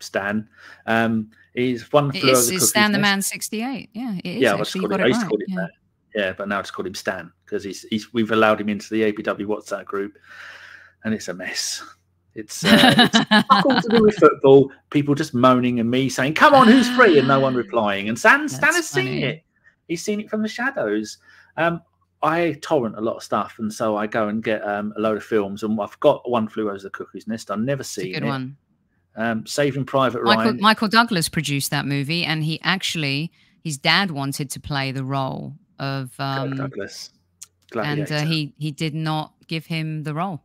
Stan. He's one. It's Stan the Man 68. Yeah, it is. Yeah, I used to call it that. Yeah, but now it's called him Stan because we've allowed him into the ABW WhatsApp group, and it's a mess. It's all to do with football. People just moaning and me saying, "Come on, who's free?" and no one replying. And Stan has seen it. He's seen it from the shadows. I torrent a lot of stuff, and so I go and get a load of films. And I've got One Flew Over the Cuckoo's Nest. I've never seen it. Good one. Saving Private Ryan. Michael Douglas produced that movie, and he actually his dad wanted to play the role of Douglas, Gladiator. And he did not give him the role.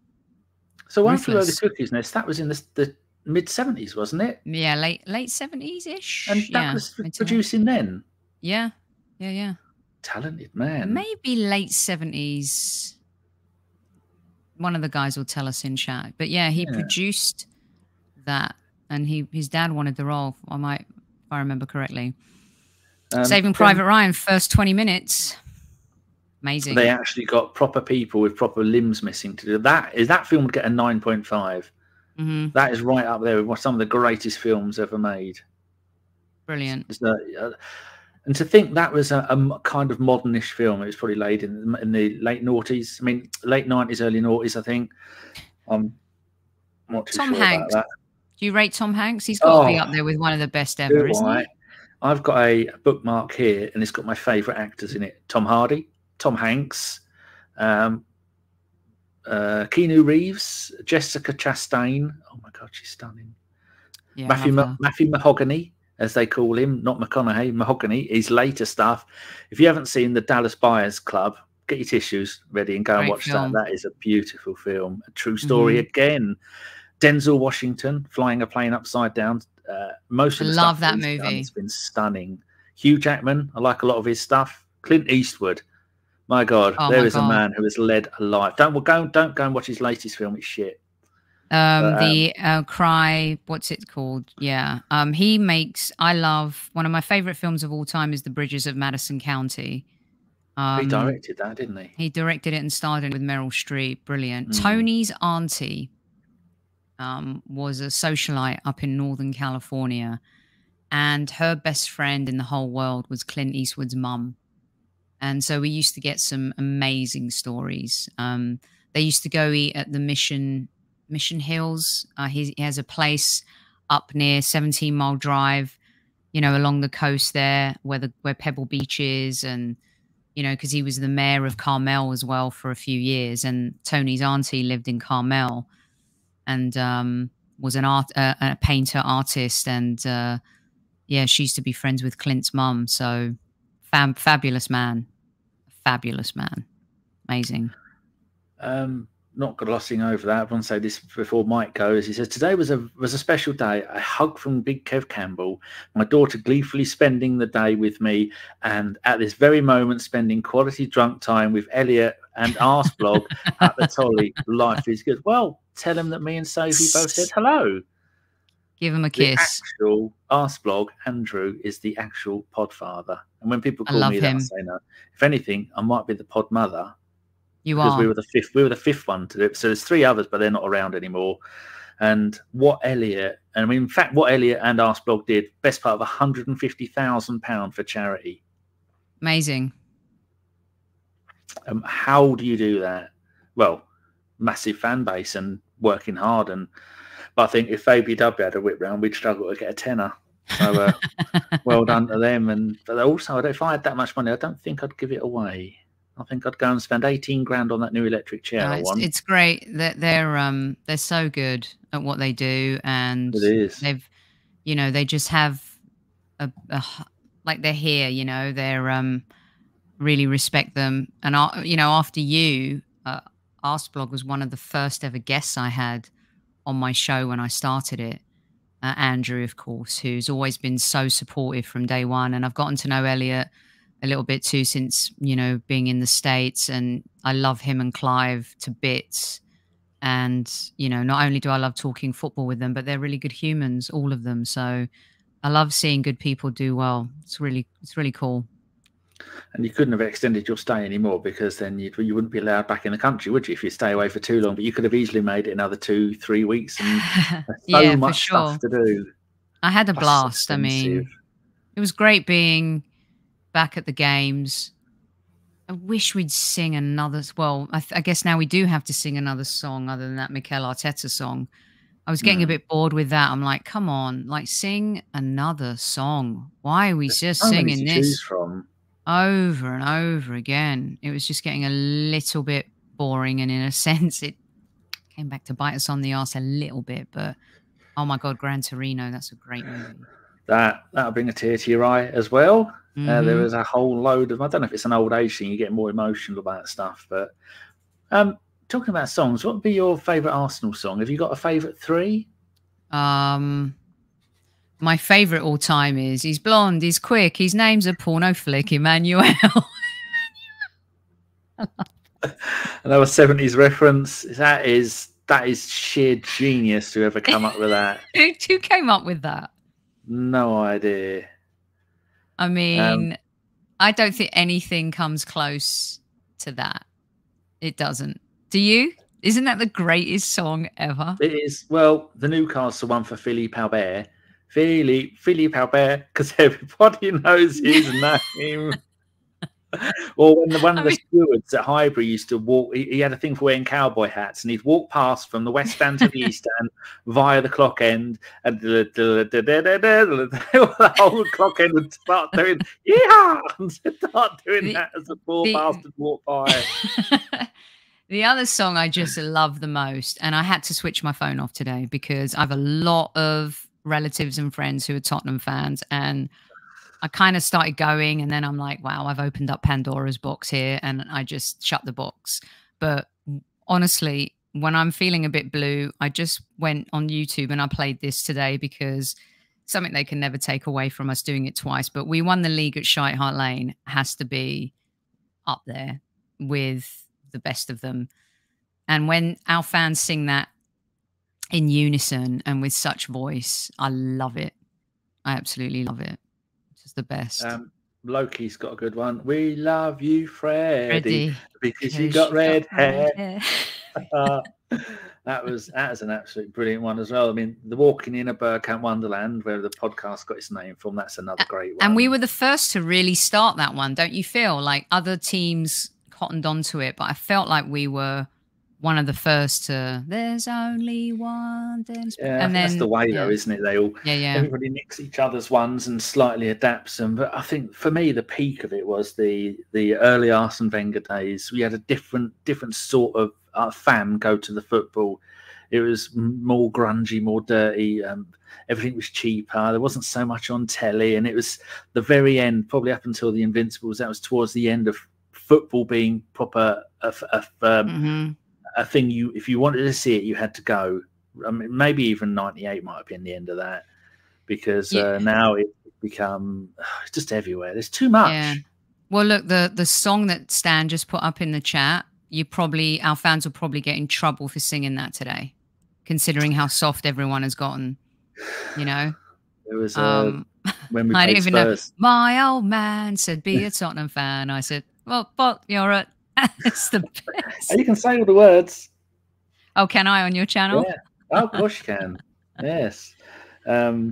So One Flew Over the Cuckoo's Nest, that was in the mid-70s, wasn't it? Yeah, late 70s-ish. And that was producing then? Yeah, yeah, yeah. Talented man. Maybe late 70s. One of the guys will tell us in chat. But yeah, he produced that, and his dad wanted the role, if I remember correctly. Saving Private Ryan, first 20 minutes. Amazing. They actually got proper people with proper limbs missing to do that. That film would get a 9.5. Mm-hmm. That is right up there with some of the greatest films ever made. Brilliant. And to think that was a kind of modernish film. It was probably laid in the late '90s. I mean, late '90s, early '90s. I think. I'm not too sure about that. Do you rate Tom Hanks? He's got to be up there with one of the best ever, isn't he? I've got a bookmark here, and it's got my favourite actors in it: Tom Hardy, Tom Hanks, Keanu Reeves, Jessica Chastain. Oh my God, she's stunning. Yeah, Matthew Mahogany, as they call him, not McConaughey. Mahogany, his later stuff. If you haven't seen the Dallas Buyers Club, get your tissues ready and go and watch that. That is a beautiful film, a true story again. Denzel Washington flying a plane upside down. Most of the stuff that movie has been stunning. Hugh Jackman, I like a lot of his stuff. Clint Eastwood. My God, there is a man who has led a life. Don't go and watch his latest film. It's shit. Cry, what's it called? Yeah. He makes, I love, one of my favorite films of all time is The Bridges of Madison County. He directed that, didn't he? He directed it and starred in with Meryl Streep. Brilliant. Tony's auntie was a socialite up in Northern California, and her best friend in the whole world was Clint Eastwood's mum. And so we used to get some amazing stories. They used to go eat at the Mission Hills. He has a place up near 17 Mile Drive, you know, along the coast there where Pebble Beach is. And, you know, because he was the mayor of Carmel as well for a few years. And Tony's auntie lived in Carmel and was a painter artist. And, yeah, she used to be friends with Clint's mum. So... Fabulous man, amazing. Not glossing over that. I want to say this before Mike goes. He says today was a special day. A hug from Big Kev Campbell. My daughter gleefully spending the day with me, and at this very moment, spending quality drunk time with Elliot and Arseblog at the Tolly. Life is good. Well, tell him that me and Sophie both said hello. Give him a kiss. The actual Arseblog, Andrew, is the actual podfather. And when people call me that, I say no. If anything, I might be the pod mother. You are. Because we were the fifth one to do it. So there's three others, but they're not around anymore. And what Elliot, and I mean, in fact, what Elliot and Arseblog did, best part of £150,000 for charity. Amazing. How do you do that? Well, massive fan base and working hard and... But I think if ABW had a whip round, we'd struggle to get a tenner. So well done to them. And but also, if I had that much money, I don't think I'd give it away. I think I'd go and spend 18 grand on that new electric chair. It's great that they're so good at what they do, and they've, you know, they just have a like they're here. You know, they're really respect them. And you know, after you, Arseblog was one of the first ever guests I had on my show when I started it. Andrew, of course, who's always been so supportive from day one. And I've gotten to know Elliot a little bit too since, you know, being in the States, and I love him and Clive to bits. And, you know, not only do I love talking football with them, but they're really good humans, all of them. So I love seeing good people do well. It's really cool. And you couldn't have extended your stay anymore, because then you wouldn't be allowed back in the country, would you, if you stay away for too long? But you could have easily made it another 2-3 weeks. And so much stuff to do. I had a blast. I mean, it was great being back at the games. I wish we'd sing another. Well, I guess now we do have to sing another song other than that Mikel Arteta song. I was getting a bit bored with that. I'm like, come on, like sing another song. Why are we just singing this from over and over again? It was just getting a little bit boring, and in a sense, it came back to bite us on the arse a little bit. But oh my God, Gran Torino, that's a great movie. That'll bring a tear to your eye as well. Mm-hmm. There was a whole load of, I don't know if it's an old age thing, you get more emotional about stuff. But talking about songs, what would be your favourite Arsenal song? Have you got a favourite three? My favourite all time is, he's blonde, he's quick, his name's a porno flick, Emmanuel. Another 70s reference. That is sheer genius, whoever come up with that. Who came up with that? No idea. I mean, I don't think anything comes close to that. It doesn't. Do you? Isn't that the greatest song ever? It is. Well, the Newcastle one for Philippe Albert. Philippe Albert, because everybody knows his name. Or when one of the stewards at Highbury used to walk, he had a thing for wearing cowboy hats, and he'd walk past from the west end to the east end via the clock end, and the whole clock end would start doing, yeah, and start doing that as the poor bastard walked by. The other song I just love the most, and I had to switch my phone off today because I have a lot of relatives and friends who are Tottenham fans, and I kind of started going, and then I'm like, wow, I've opened up Pandora's box here, and I just shut the box. But honestly, when I'm feeling a bit blue, I just went on YouTube and I played this today because something they can never take away from us doing it twice. But we won the league at Shite Hart Lane, has to be up there with the best of them. And when our fans sing that in unison and with such voice, I love it. I absolutely love it. The best. Loki's got a good one. We love you, Freddie, because you got red hair. that was an absolute brilliant one as well. I mean, the Walking in a Burkamp Wonderland, where the podcast got its name from, that's another great one. And we were the first to really start that one, don't you feel? Like other teams cottoned onto it, but I felt like we were one of the first to. There's only one dance. Yeah, and then, that's the way, though, isn't it? They all, everybody nicks each other's ones and slightly adapts them. But I think for me, the peak of it was the early Arsene Wenger days. We had a different sort of fam go to the football. It was more grungy, more dirty. Everything was cheaper. There wasn't so much on telly, and it was the very end, probably up until the Invincibles. That was towards the end of football being proper. A thing if you wanted to see it, you had to go. I mean, maybe even 98 might have been the end of that, because now it's become just everywhere. There's too much. Yeah. Well, look, the song that Stan just put up in the chat, our fans will probably get in trouble for singing that today, considering how soft everyone has gotten. You know, it was when we. I didn't even know. My old man said, "Be a Tottenham fan." I said, "Well, but you're a." It's the best. You can say all the words. Oh, can I on your channel? Yeah. Oh, of course you can. Yes. I mean,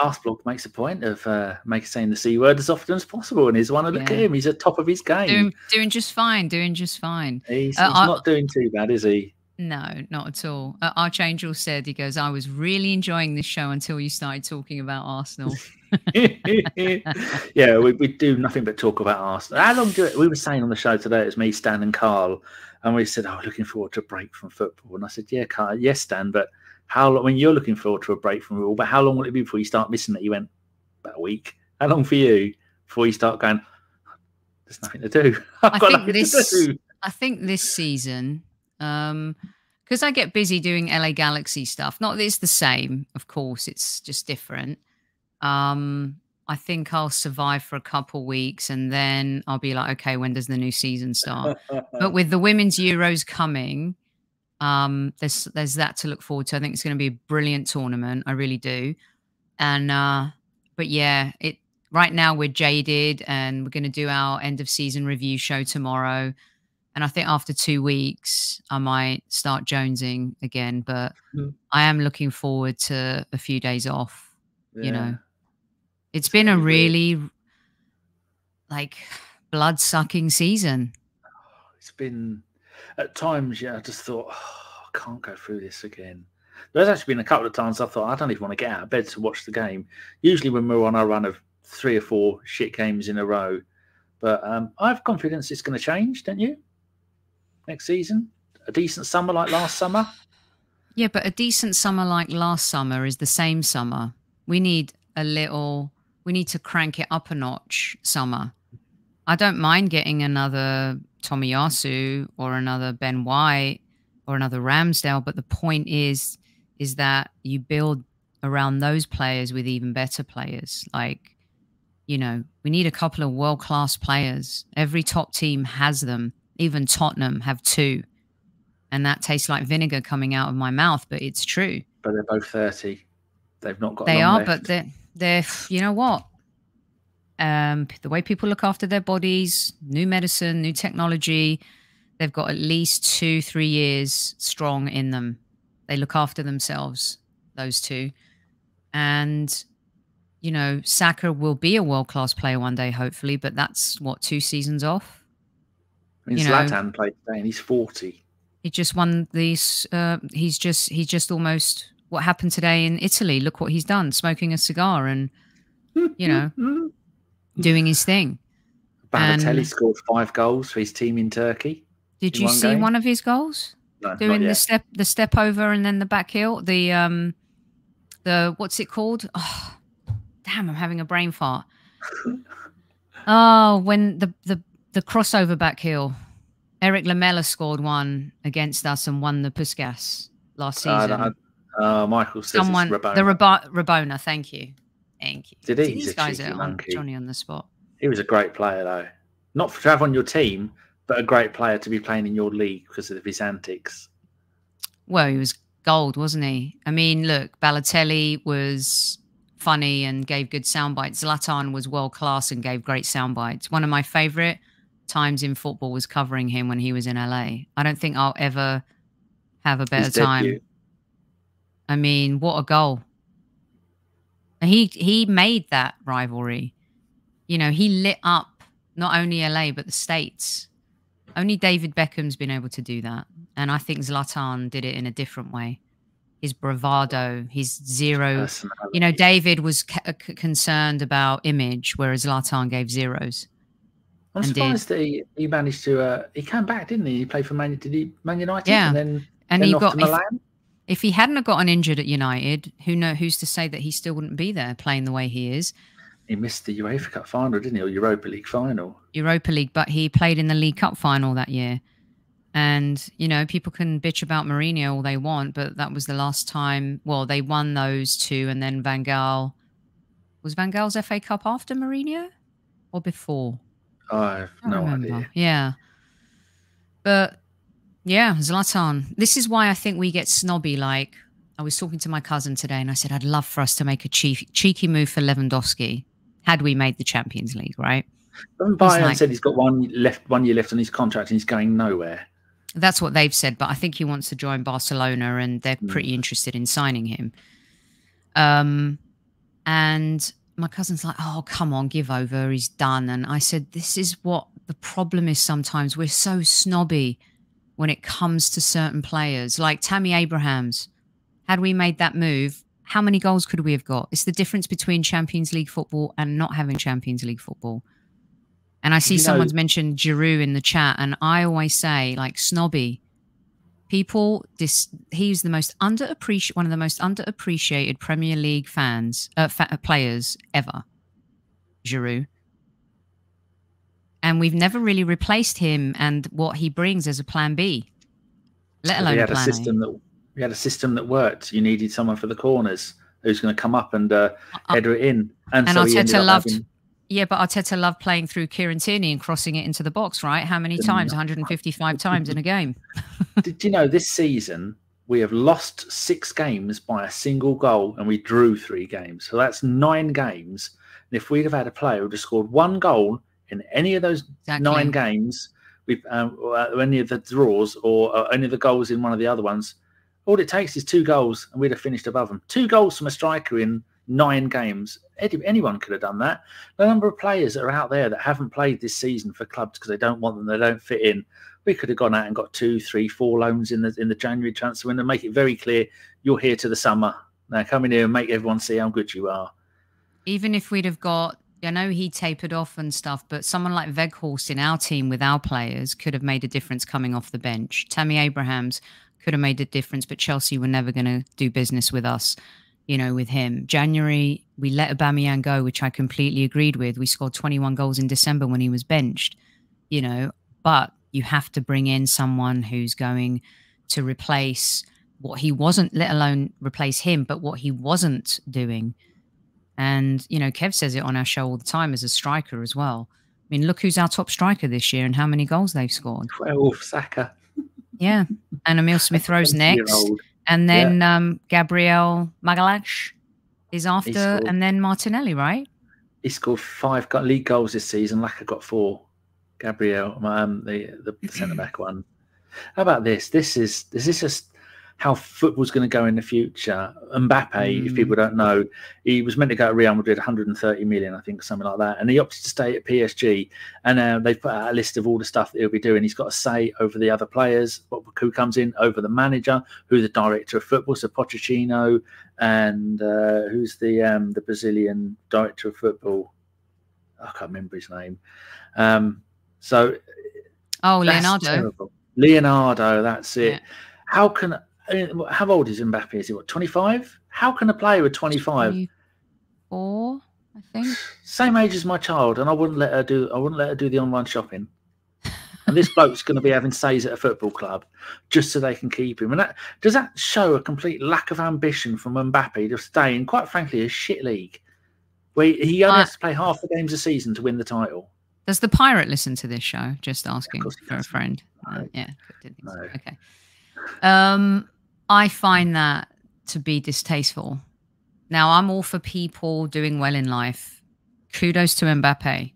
Arsblog makes a point of saying the C word as often as possible, and he's one of the game. He's at top of his game. Doing just fine. Doing just fine. He's not doing too bad, is he? No, not at all. Archangel said, he goes, I was really enjoying this show until you started talking about Arsenal. Yeah, we do nothing but talk about Arsenal. How long do it? We were saying on the show today, it was me, Stan and Carl, and we said, oh, looking forward to a break from football. And I said, yeah, Carl, yes, Stan, but how long, when you're looking forward to a break from football, but how long will it be before you start missing it? You went, about a week. How long for you before you start going, there's nothing to do? I think this season... because I get busy doing LA Galaxy stuff. Not that it's the same, of course, it's just different. I think I'll survive for a couple weeks, and then I'll be like, okay, when does the new season start? But with the Women's Euros coming, there's that to look forward to. I think it's going to be a brilliant tournament. I really do. And but yeah, right now we're jaded, and we're going to do our end of season review show tomorrow. And I think after 2 weeks, I might start jonesing again. But I am looking forward to a few days off. Yeah. You know, it's been a really, like, blood-sucking season. It's been, at times, yeah, I just thought, oh, I can't go through this again. There's actually been a couple of times I thought, I don't even want to get out of bed to watch the game. Usually when we're on our run of 3 or 4 shit games in a row. But I have confidence it's going to change, don't you? Next season? A decent summer like last summer? Yeah, but a decent summer like last summer is the same summer. We need a little... We need to crank it up a notch summer. I don't mind getting another Tomiyasu or another Ben White or another Ramsdale, but the point is that you build around those players with even better players. Like, you know, we need a couple of world-class players. Every top team has them. Even Tottenham have 2. And that tastes like vinegar coming out of my mouth, but it's true. But they're both 30. They've not got long left. But they're, you know what? The way people look after their bodies, new medicine, new technology, they've got at least 2-3 years strong in them. They look after themselves, those two. And, you know, Saka will be a world-class player one day, hopefully, but that's, what, 2 seasons off? I mean, Zlatan played today and he's 40. He just won these. He's just almost what happened today in Italy. Look what he's done, smoking a cigar and, you know, doing his thing. Balotelli scored 5 goals for his team in Turkey. Did you see one of his goals? No, doing the step over and then the back heel. The what's it called? Oh, damn! I'm having a brain fart. Oh, when the crossover back heel. Eric Lamela scored one against us and won the Puskas last season. Michael says someone, it's Rabona. The Rabona, thank you. Thank you. Did he? These guys are on Johnny on the spot. He was a great player, though. Not to have on your team, but a great player to be playing in your league because of his antics. Well, he was gold, wasn't he? I mean, look, Balotelli was funny and gave good sound bites. Zlatan was world-class and gave great sound bites. One of my favourite times in football was covering him when he was in LA. I don't think I'll ever have a better time. I mean, what a goal. He made that rivalry. You know, he lit up not only LA, but the States. Only David Beckham's been able to do that. And I think Zlatan did it in a different way. His bravado, his zero. You know, David was concerned about image, whereas Zlatan gave zeros. I'm surprised that he managed to. He came back, didn't he? He played for Man United, yeah. And then he got. If he hadn't have gotten injured at United, who's to say that he still wouldn't be there playing the way he is? He missed the UEFA Cup final, didn't he, or Europa League final? Europa League, but he played in the League Cup final that year. And you know, people can bitch about Mourinho all they want, but that was the last time. Well, they won those two, and then Van Gaal. Was Van Gaal's FA Cup after Mourinho or before? I have no idea. Yeah. But, yeah, Zlatan. This is why I think we get snobby. Like, I was talking to my cousin today and I said, I'd love for us to make a cheeky move for Lewandowski had we made the Champions League, right? And Bayern said he's got one year left on his contract and he's going nowhere. That's what they've said, but I think he wants to join Barcelona and they're pretty interested in signing him. And... my cousin's like, oh, come on, give over. He's done. And I said, this is what the problem is sometimes. We're so snobby when it comes to certain players. Like Tammy Abrahams, had we made that move, how many goals could we have got? It's the difference between Champions League football and not having Champions League football. And I see someone's mentioned Giroud in the chat. And I always say, like, snobby. People, he's the most one of the most underappreciated Premier League players ever, Giroud. And we've never really replaced him and what he brings as a plan B, let alone plan A. We had a system that worked. You needed someone for the corners who's going to come up and header it in. And so Arteta loved, yeah, but Arteta loved playing through Kieran Tierney and crossing it into the box, right? How many times? 155 times in a game. Did you know this season we have lost 6 games by a single goal and we drew 3 games? So that's 9 games. And if we'd have had a player who'd have scored 1 goal in any of those 9 games, we've any of the draws or any of the goals in one of the other ones, all it takes is 2 goals and we'd have finished above them. 2 goals from a striker in 9 games. Anyone could have done that. The number of players that are out there that haven't played this season for clubs because they don't want them, they don't fit in. We could have gone out and got 2, 3, 4 loans in the January transfer window, make it very clear you're here to the summer. Now come in here and make everyone see how good you are. Even if we'd have got, I know he tapered off and stuff, but someone like Weghorst in our team with our players could have made a difference coming off the bench. Tammy Abrahams could have made a difference, but Chelsea were never going to do business with us, you know, with him. January, we let Aubameyang go, which I completely agreed with. We scored 21 goals in December when he was benched, you know, but you have to bring in someone who's going to replace what he wasn't, let alone replace him, but what he wasn't doing. And, you know, Kev says it on our show all the time as a striker as well. I mean, look who's our top striker this year and how many goals they've scored. 12, Saka. Yeah. And Emile Smith-Rowe's next. And then yeah. Gabriel Magalhaes is after. Scored, and then Martinelli, right? He scored 5 league goals this season. Lacazette got 4. Gabriel, the centre-back one. How about this? This is just how football's going to go in the future. Mbappe, if people don't know, he was meant to go to Real Madrid, 130 million, I think, something like that. And he opted to stay at PSG. And they've put out a list of all the stuff that he'll be doing. He's got a say over the other players, who comes in, over the manager, who's the director of football, so Pochettino, and who's the Brazilian director of football? I can't remember his name. Oh, Leonardo. Terrible. Leonardo, that's it. Yeah. How old is Mbappe? Is he, what, 25? How can a player with 25? 24, I think. Same age as my child, and I wouldn't let her do the online shopping. And this bloke's going to be having says at a football club just so they can keep him. And that, does that show a complete lack of ambition from Mbappe to stay in, quite frankly, a shit league where he only has to play half the games a season to win the title? Does the pirate listen to this show? Just asking for a friend. No. Yeah. No. Okay. I find that to be distasteful. Now, I'm all for people doing well in life. Kudos to Mbappe,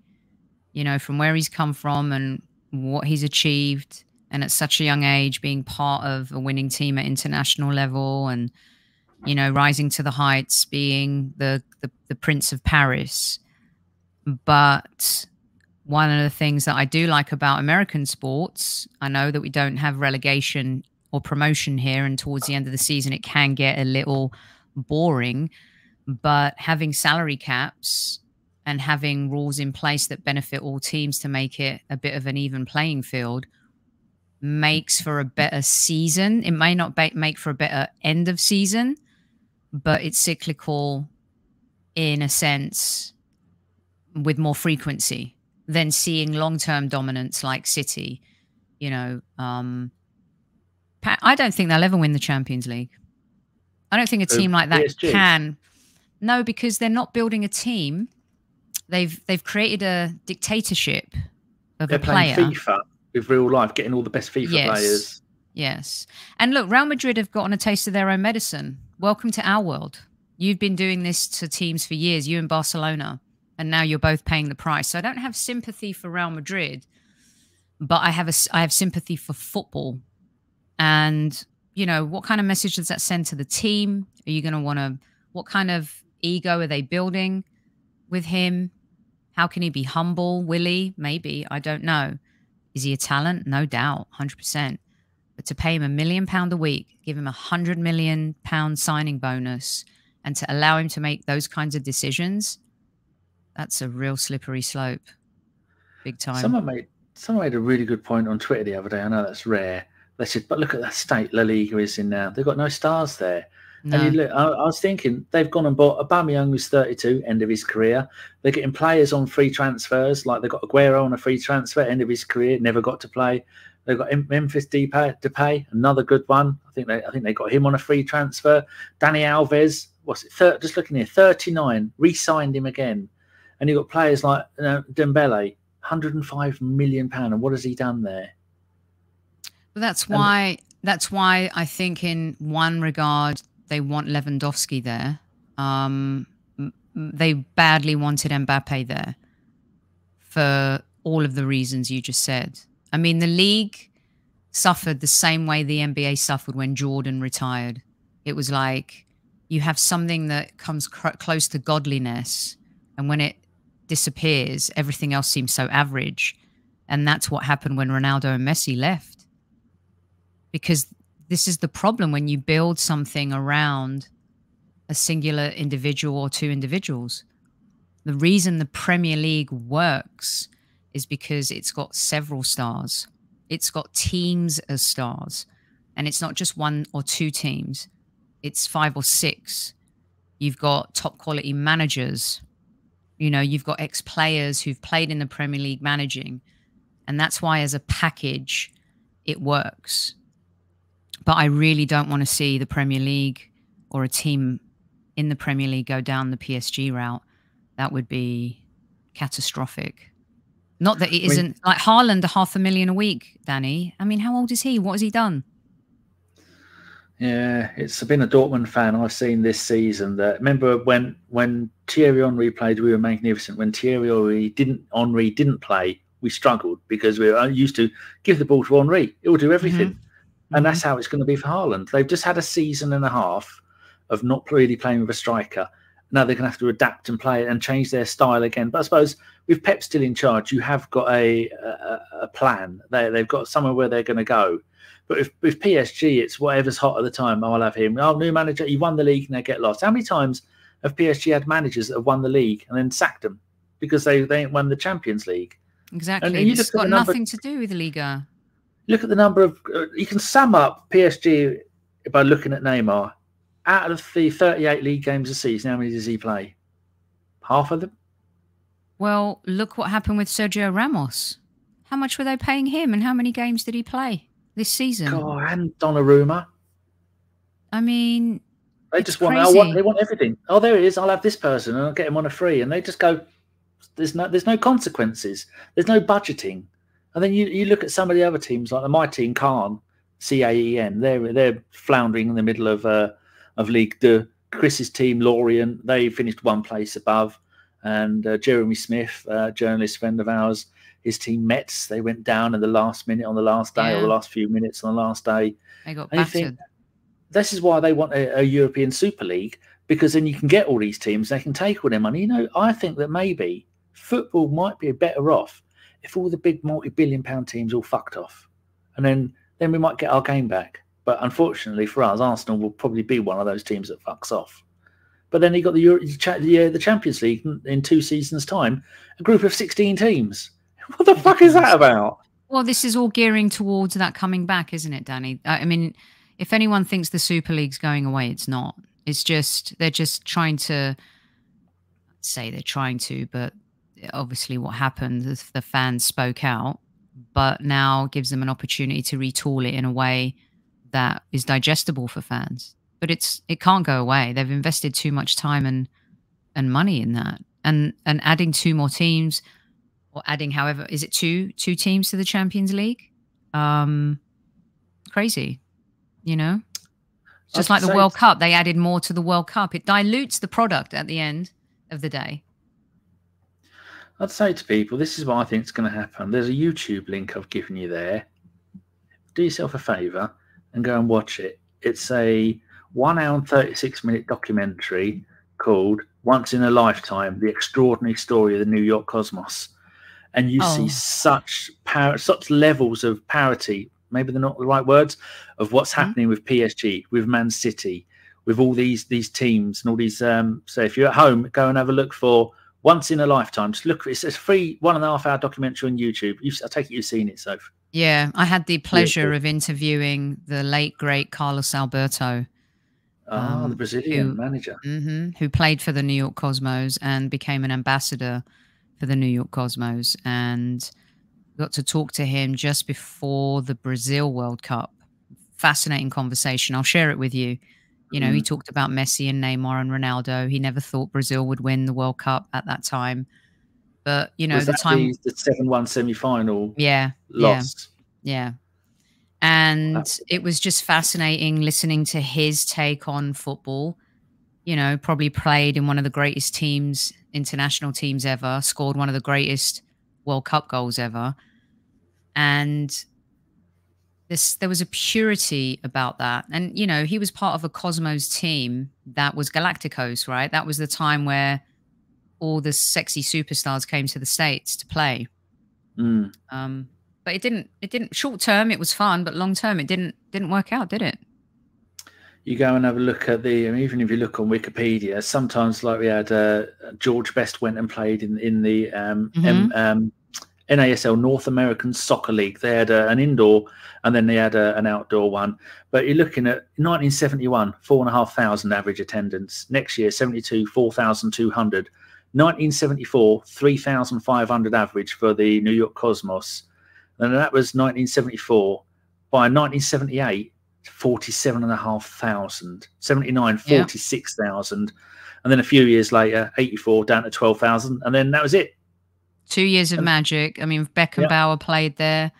you know, from where he's come from and what he's achieved. And at such a young age, being part of a winning team at international level and, you know, rising to the heights, being the Prince of Paris. But one of the things that I do like about American sports, I know that we don't have relegation or promotion here, and towards the end of the season it can get a little boring, but having salary caps and having rules in place that benefit all teams to make it a bit of an even playing field makes for a better season. It may not make for a better end of season, but it's cyclical in a sense with more frequency than seeing long-term dominance like City, you know. I don't think they'll ever win the Champions League. I don't think a team like that PSG can. No, because they're not building a team. They've created a dictatorship of a player. Playing FIFA with real life, getting all the best FIFA players. Yes. And look, Real Madrid have gotten a taste of their own medicine. Welcome to our world. You've been doing this to teams for years, you and Barcelona, and now you're both paying the price. So I don't have sympathy for Real Madrid, but I have sympathy for football. And, you know, what kind of message does that send to the team? Are you going to want to, what kind of ego are they building with him? How can he be humble? Will he? Maybe. I don't know. Is he a talent? No doubt. 100%. But to pay him £1 million a week, give him £100 million signing bonus, and to allow him to make those kinds of decisions, that's a real slippery slope. Big time. Someone made a really good point on Twitter the other day. I know that's rare. They said, but look at that state La Liga is in now. They've got no stars there. No. And you look, I was thinking, they've gone and bought Aubameyang, who's 32, end of his career. They're getting players on free transfers, like they've got Aguero on a free transfer, end of his career, never got to play. They've got Memphis Depay, another good one. I think they got him on a free transfer. Dani Alves, what's it? Just looking here, 39, re-signed him again. And you've got players like Dembele, £105 million. And what has he done there? That's why I think in one regard they want Lewandowski there. They badly wanted Mbappe there for all of the reasons you just said. I mean, the league suffered the same way the NBA suffered when Jordan retired. It was like, you have something that comes close to godliness, and when it disappears, everything else seems so average. And that's what happened when Ronaldo and Messi left. Because this is the problem when you build something around a singular individual or two individuals. The reason the Premier League works is because it's got several stars. It's got teams as stars. And it's not just one or two teams. It's 5 or 6. You've got top quality managers. You know, you've got ex-players who've played in the Premier League managing. And that's why as a package, it works. But I really don't want to see the Premier League or a team in the Premier League go down the PSG route. That would be catastrophic. Not that it isn't. Like Haaland, $500,000 a week, Danny. I mean, how old is he? What has he done? Yeah, it's been a Dortmund fan I've seen this season that, remember when Thierry Henry played, we were magnificent. When Thierry Henry didn't play, we struggled because we were used to give the ball to Henry. It will do everything. And that's how it's going to be for Haaland. They've just had a season and a half of not really playing with a striker. Now they're going to have to adapt and play and change their style again. But I suppose with Pep still in charge, you have got a plan. They've got somewhere where they're going to go. But with PSG, it's whatever's hot at the time. I'll have him. Oh, new manager. He won the league and they get lost. How many times have PSG had managers that have won the league and then sacked them because they ain't won the Champions League? Exactly. And it's got nothing to do with the Liga. Look at the number of... you can sum up PSG by looking at Neymar. Out of the 38 league games a season, how many does he play? Half of them? Well, look what happened with Sergio Ramos. How much were they paying him and how many games did he play this season? God, and Donnarumma. I mean, they just want, they want everything. Oh, there it is. I'll have this person and I'll get him on a free. And they just go, there's no consequences. There's no budgeting. And then you look at some of the other teams, like my team, Caen, C-A-E-N. They're floundering in the middle of League 2. Chris's team, Lorient, they finished one place above. And Jeremy Smith, journalist friend of ours, his team Metz, they went down in the last minute on the last day, or the last few minutes on the last day. They got battered. This is why they want a European Super League, because then you can get all these teams, they can take all their money. You know, I think that maybe football might be better off if all the big multi-billion-pound teams all fucked off. And then we might get our game back. But unfortunately for us, Arsenal will probably be one of those teams that fucks off. But then you got the Champions League in 2 seasons' time, a group of 16 teams. What the fuck is that about? Well, this is all gearing towards that coming back, isn't it, Danny? I mean, if anyone thinks the Super League's going away, it's not. It's just, they're just trying to, I'd say they're trying to, but obviously what happened is the fans spoke out, but now gives them an opportunity to retool it in a way that is digestible for fans. But it can't go away. They've invested too much time and money in that. And adding 2 more teams, or adding, however, is it two teams to the Champions League? Crazy, you know? It's just like the World Cup. They added more to the World Cup. It dilutes the product at the end of the day. I'd say to people, this is what I think is going to happen. There's a YouTube link I've given you there. Do yourself a favour and go and watch it. It's a 1-hour and 36-minute documentary called Once in a Lifetime, The Extraordinary Story of the New York Cosmos. And you see such levels of parity, maybe they're not the right words, of what's happening with PSG, with Man City, with all these teams and all these... so if you're at home, go and have a look for Once in a Lifetime. Just look, it's a free 1.5-hour documentary on YouTube. I take it you've seen it, Soph. Yeah, I had the pleasure of interviewing the late, great Carlos Alberto. The Brazilian manager. Who played for the New York Cosmos and became an ambassador for the New York Cosmos. And got to talk to him just before the Brazil World Cup. Fascinating conversation. I'll share it with you. You know, he talked about Messi and Neymar and Ronaldo. He never thought Brazil would win the World Cup at that time. But, you know, was the time... the 7-1 semi-final loss. Yeah. And it was just fascinating listening to his take on football. You know, probably played in one of the greatest teams, international teams ever, scored one of the greatest World Cup goals ever. And there was a purity about that. And, you know, he was part of a Cosmos team that was Galacticos, right? That was the time where all the sexy superstars came to the States to play. Mm. But it didn't short term. It was fun, but long term, it didn't work out, did it? You go and have a look at the, I mean, even if you look on Wikipedia, sometimes like we had George Best went and played in the NASL North American Soccer League. They had an indoor and then they had an outdoor one. But you're looking at 1971, 4,500 average attendance. Next year, 72, 4,200. 1974, 3,500 average for the New York Cosmos. And that was 1974. By 1978, 47,500. 79, 46,000. And then a few years later, 84, down to 12,000. And then that was it. 2 years of magic. I mean, Beckenbauer played there.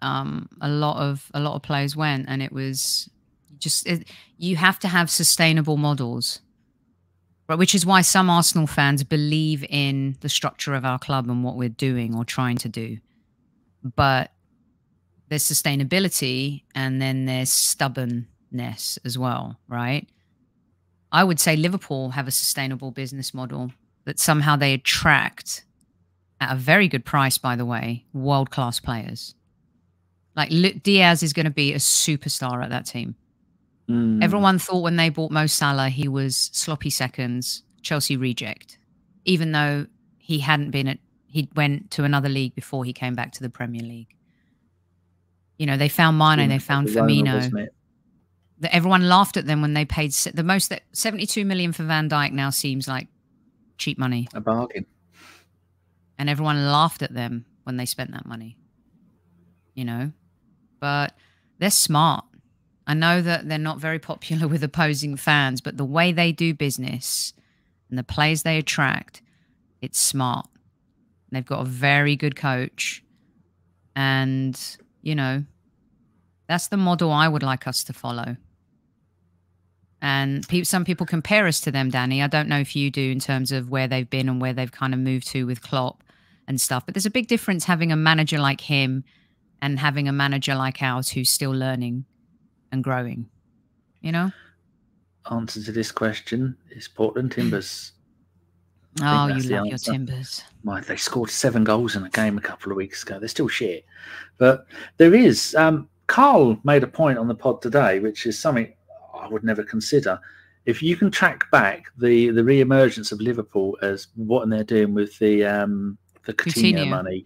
A lot of players went, and it was just you have to have sustainable models, right? Which is why some Arsenal fans believe in the structure of our club and what we're doing or trying to do. But there's sustainability, and then there's stubbornness as well, right? I would say Liverpool have a sustainable business model that somehow they attract, at a very good price, by the way, world-class players. Like, Diaz is going to be a superstar at that team. Mm. Everyone thought when they bought Mo Salah, he was sloppy seconds, Chelsea reject, even though he hadn't been at, he went to another league before he came back to the Premier League. You know, they found Mane, they found Firmino. Everyone laughed at them when they paid the most, that 72 million for Van Dijk now seems like cheap money. A bargain. And everyone laughed at them when they spent that money, you know. But they're smart. I know that they're not very popular with opposing fans, but the way they do business and the players they attract, it's smart. They've got a very good coach. And, you know, that's the model I would like us to follow. And some people compare us to them, Danny. I don't know if you do in terms of where they've been and where they've kind of moved to with Klopp and stuff. But there's a big difference having a manager like him and having a manager like ours who's still learning and growing, you know? Answer to this question is Portland Timbers. Oh, you love your Timbers. My, they scored 7 goals in a game a couple of weeks ago. They're still shit. But there is... Carl made a point on the pod today, which is something I would never consider. If you can track back the re-emergence of Liverpool as what they're doing with the Coutinho money,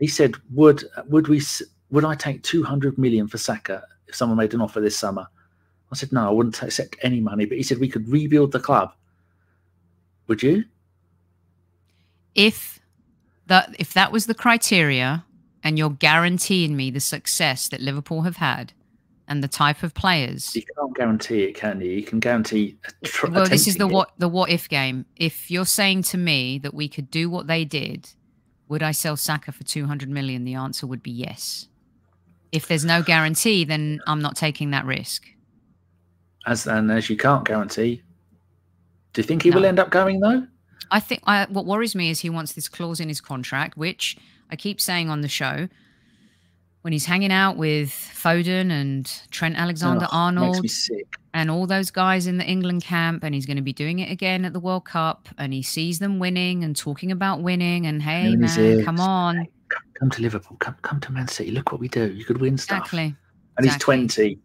he said, would I take 200 million for Saka if someone made an offer this summer? I said, no, I wouldn't accept any money. But he said, we could rebuild the club. Would you? If that was the criteria, and you're guaranteeing me the success that Liverpool have had and the type of players. You can't guarantee it, can you? You can guarantee... Well, this is the what-if game. If you're saying to me that we could do what they did, would I sell Saka for 200 million? The answer would be yes. If there's no guarantee, then I'm not taking that risk. And as you can't guarantee, do you think he will end up going, though? I think what worries me is he wants this clause in his contract, which... I keep saying on the show, when he's hanging out with Foden and Trent Alexander-Arnold and all those guys in the England camp, and he's going to be doing it again at the World Cup, and he sees them winning and talking about winning, and hey, man, come on. Hey, come to Liverpool. Come to Man City. Look what we do. You could win stuff. Exactly. And he's 20.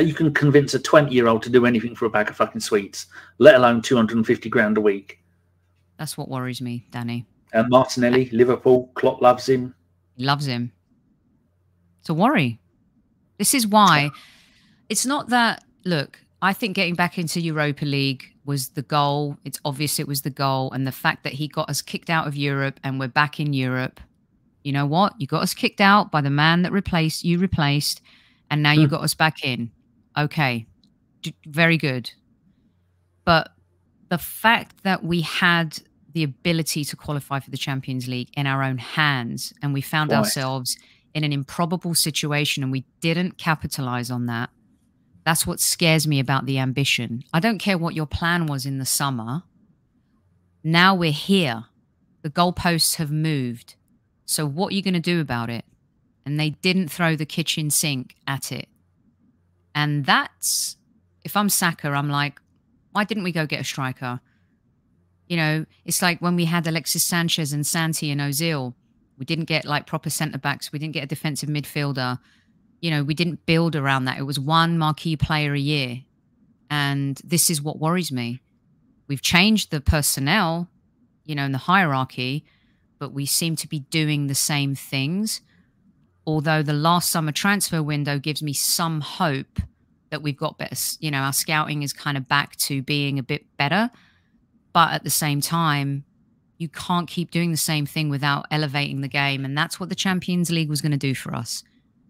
You can convince a 20-year-old to do anything for a bag of fucking sweets, let alone 250 grand a week. That's what worries me, Danny. Martinelli, Liverpool, Klopp loves him. He loves him. It's a worry. This is why. It's not that, look, I think getting back into Europa League was the goal. It's obvious it was the goal. And the fact that he got us kicked out of Europe and we're back in Europe. You know what? You got us kicked out by the man that replaced, and now you got us back in. Okay. Very good. But the fact that we had... the ability to qualify for the Champions League in our own hands, and we found ourselves in an improbable situation, and we didn't capitalize on that. That's what scares me about the ambition. I don't care what your plan was in the summer. Now we're here. The goalposts have moved. So what are you going to do about it? and they didn't throw the kitchen sink at it. And that's, if I'm Saka, I'm like, why didn't we go get a striker? You know, it's like when we had Alexis Sanchez and Santi and Ozil, we didn't get like proper centre-backs. We didn't get a defensive midfielder. You know, we didn't build around that. It was one marquee player a year. And this is what worries me. We've changed the personnel, you know, in the hierarchy, but we seem to be doing the same things. Although the last summer transfer window gives me some hope that we've got better, you know, our scouting is kind of back to being a bit better. But at the same time, you can't keep doing the same thing without elevating the game. And that's what the Champions League was going to do for us.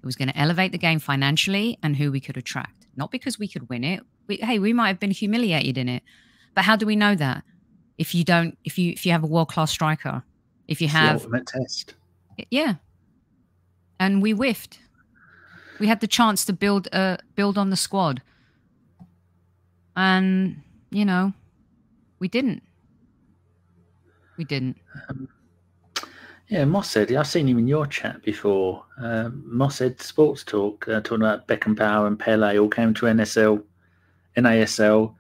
It was going to elevate the game financially and who we could attract. Not because we could win it. Hey, we might have been humiliated in it. But how do we know that? If you don't, if you have a world-class striker, if you have... It's the ultimate test. Yeah. And we whiffed. We had the chance to build on the squad. And, you know, we didn't. We didn't. Yeah, Moss said, I've seen him in your chat before. Moss said Sports Talk, talking about Beckenbauer and Pele all came to NASL. Insigne,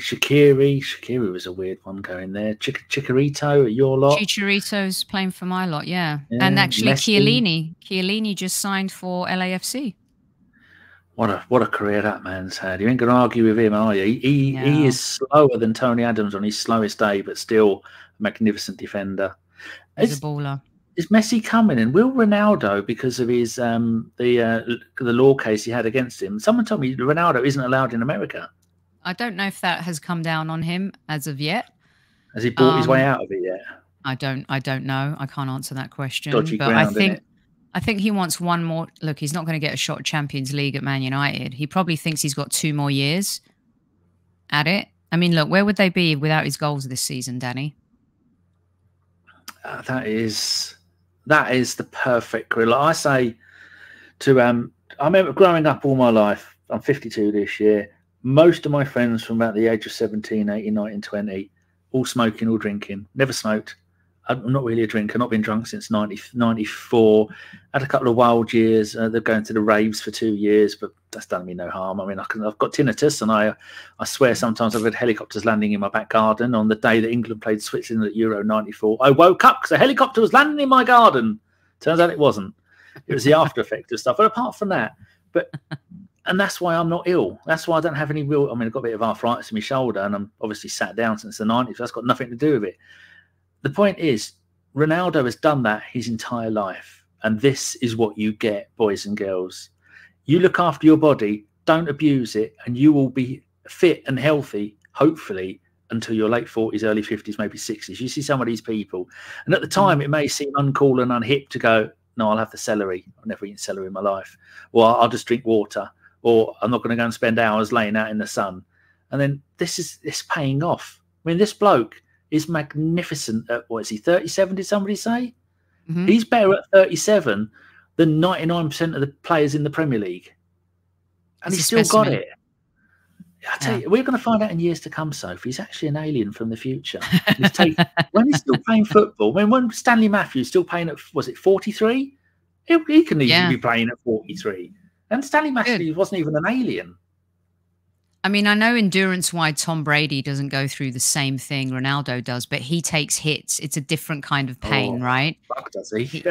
Shaqiri was a weird one going there. Chicharito at your lot. Chicharito's playing for my lot, yeah. And actually Chiellini. Chiellini just signed for LAFC. What a career that man's had. You ain't going to argue with him, are you? He is slower than Tony Adams on his slowest day, but still a magnificent defender. He's a baller. Is Messi coming in? Will Ronaldo, because of his the law case he had against him, someone told me Ronaldo isn't allowed in America. I don't know if that has come down on him as of yet. Has he bought his way out of it yet? I don't know. I can't answer that question. Dodgy but ground, I think he wants one more. Look, he's not going to get a shot at Champions League at Man United. He probably thinks he's got 2 more years at it. I mean, look, where would they be without his goals this season, Danny? That is the perfect career. Like I say to I remember growing up all my life. I'm 52 this year. Most of my friends from about the age of 17, 18, 19, 20, all smoking, all drinking. Never smoked. I'm not really a drinker. Not been drunk since 94. Had a couple of wild years. They're going to the raves for 2 years, but that's done me no harm. I mean, I've got tinnitus, and I swear sometimes I've had helicopters landing in my back garden. On the day that England played Switzerland at Euro 94, I woke up because a helicopter was landing in my garden. Turns out it wasn't. It was the after effect of stuff. But apart from that, but... And that's why I'm not ill. That's why I don't have any real... I mean, I've got a bit of arthritis in my shoulder and I'm obviously sat down since the 90s. That's got nothing to do with it. The point is, Ronaldo has done that his entire life. And this is what you get, boys and girls. You look after your body, don't abuse it, and you will be fit and healthy, hopefully, until your late 40s, early 50s, maybe 60s. You see some of these people. And at the time, it may seem uncool and unhip to go, no, I'll have the celery. I've never eaten celery in my life. Or I'll just drink water. Or I'm not going to go and spend hours laying out in the sun. And then this is paying off. I mean, this bloke is magnificent at, what is he, 37, did somebody say? Mm-hmm. He's better at 37 than 99% of the players in the Premier League. And he's still got it. I tell you, we're going to find out in years to come, Sophie. He's actually an alien from the future. He's taken, when he's still playing football, I mean, when Stanley Matthews still playing at, was it 43? He can easily be playing at 43. And Stanley Matthews wasn't even an alien. I mean, I know endurance-wide Tom Brady doesn't go through the same thing Ronaldo does, but he takes hits. It's a different kind of pain, right? Fuck, does he? He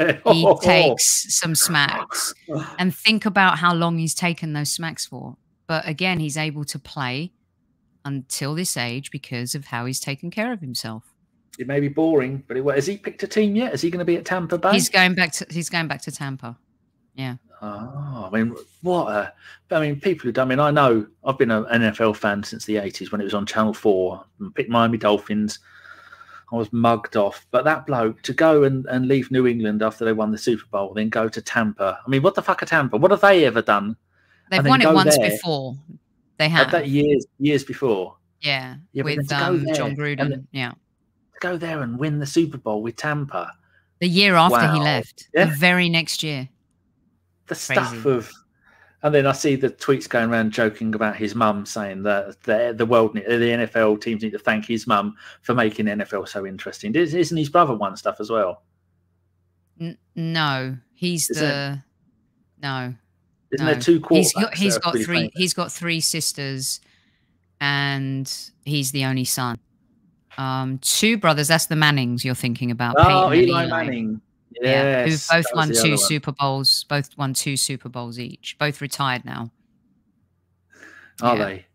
takes some smacks. And think about how long he's taken those smacks for. But again, he's able to play until this age because of how he's taken care of himself. It may be boring, but has he picked a team yet? Is he going to be at Tampa Bay? He's going back to Tampa. Yeah. Oh, I mean, people who don't, I mean, I know I've been an NFL fan since the 80s when it was on Channel 4 and picked Miami Dolphins. I was mugged off. But that bloke to go and leave New England after they won the Super Bowl, then go to Tampa. I mean, what the fuck are Tampa? What have they ever done? They've won it once before. They have. That years before. Yeah. With John Gruden. And then, go there and win the Super Bowl with Tampa. The year after he left. Yeah. The very next year. The stuff crazy. And then I see the tweets going around joking about his mum saying that the NFL teams need to thank his mum for making NFL so interesting. Isn't his brother won stuff as well? No, he's no. Isn't there two quarterbacks? He's got three. He's got three sisters, and he's the only son. Two brothers. That's the Mannings you're thinking about. Oh, Eli Manning. Yeah, who both won two Super Bowls. Both won two Super Bowls each. Both retired now. Are they?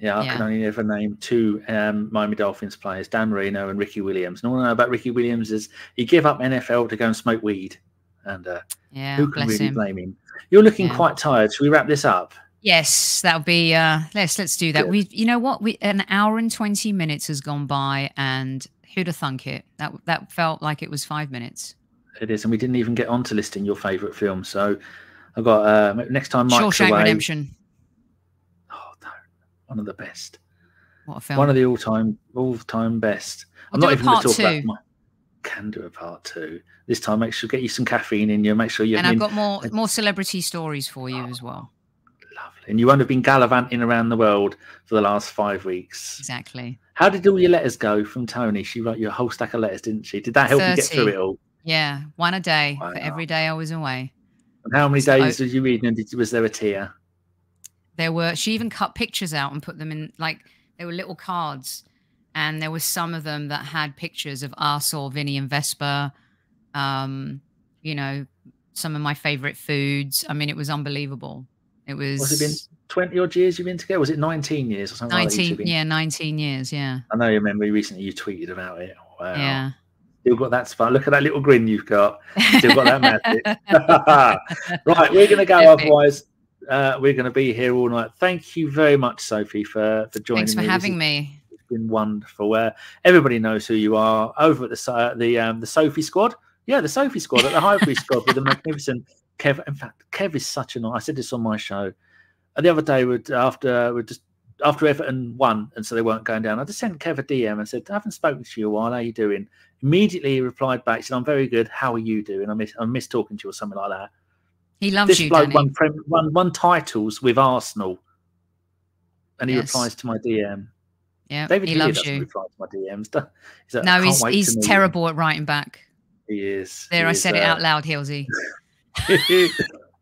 Yeah, I can only ever name two Miami Dolphins players, Dan Marino and Ricky Williams. And all I know about Ricky Williams is he gave up NFL to go and smoke weed. And who can really blame him? You're looking quite tired. Should we wrap this up? Yes, that'll be let's do that. We you know what? We an hour and 20 minutes has gone by, and who'd have thunk it? That felt like it was 5 minutes. It is, and we didn't even get on to listing your favourite film. So I've got next time Mike's Shawshank Redemption. Oh no, one of the best. What a film. One of the all-time best. I'm not even going to talk about Mike. Can do a part two this time. Make sure get you some caffeine in you. Make sure you. And I've got more celebrity stories for you as well. Lovely. And you won't have been gallivanting around the world for the last 5 weeks. Exactly. How did all your letters go from Tony? She wrote you a whole stack of letters, didn't she? Did that help you get through it all? Yeah, one a day for every day I was away. And how many days did you read? And was there a tear? There were. She even cut pictures out and put them in. Like they were little cards. And there were some of them that had pictures of us or Vinny and Vespa, you know, some of my favorite foods. I mean, it was unbelievable. It was. Has it been 20 odd years you've been together? Was it 19 years or something? 19, like that? Yeah, 19 years. Yeah. I know you remember recently you tweeted about it. Wow. Yeah. Still got that spark. Look at that little grin you've got. Still got that magic. Right. We're going to go otherwise. We're going to be here all night. Thank you very much, Sophie, for joining me. Thanks for having me. Been wonderful. Everybody knows who you are over at the Sophie Squad. Yeah, the Sophie Squad at the Highbury Squad with the magnificent Kev. In fact, Kev is such a nice. I said this on my show the other day. After Everton won, and so they weren't going down. I just sent Kev a DM and said, "I haven't spoken to you in a while. How are you doing?" Immediately he replied back, said, "I'm very good. How are you doing? I miss talking to you," or something like that. He loves this bloke. Won titles with Arsenal, and he replies to my DM. Yeah, David he loves you. To my DMs. No, he's terrible at writing back. He is. There, I said it out loud, Hilsey.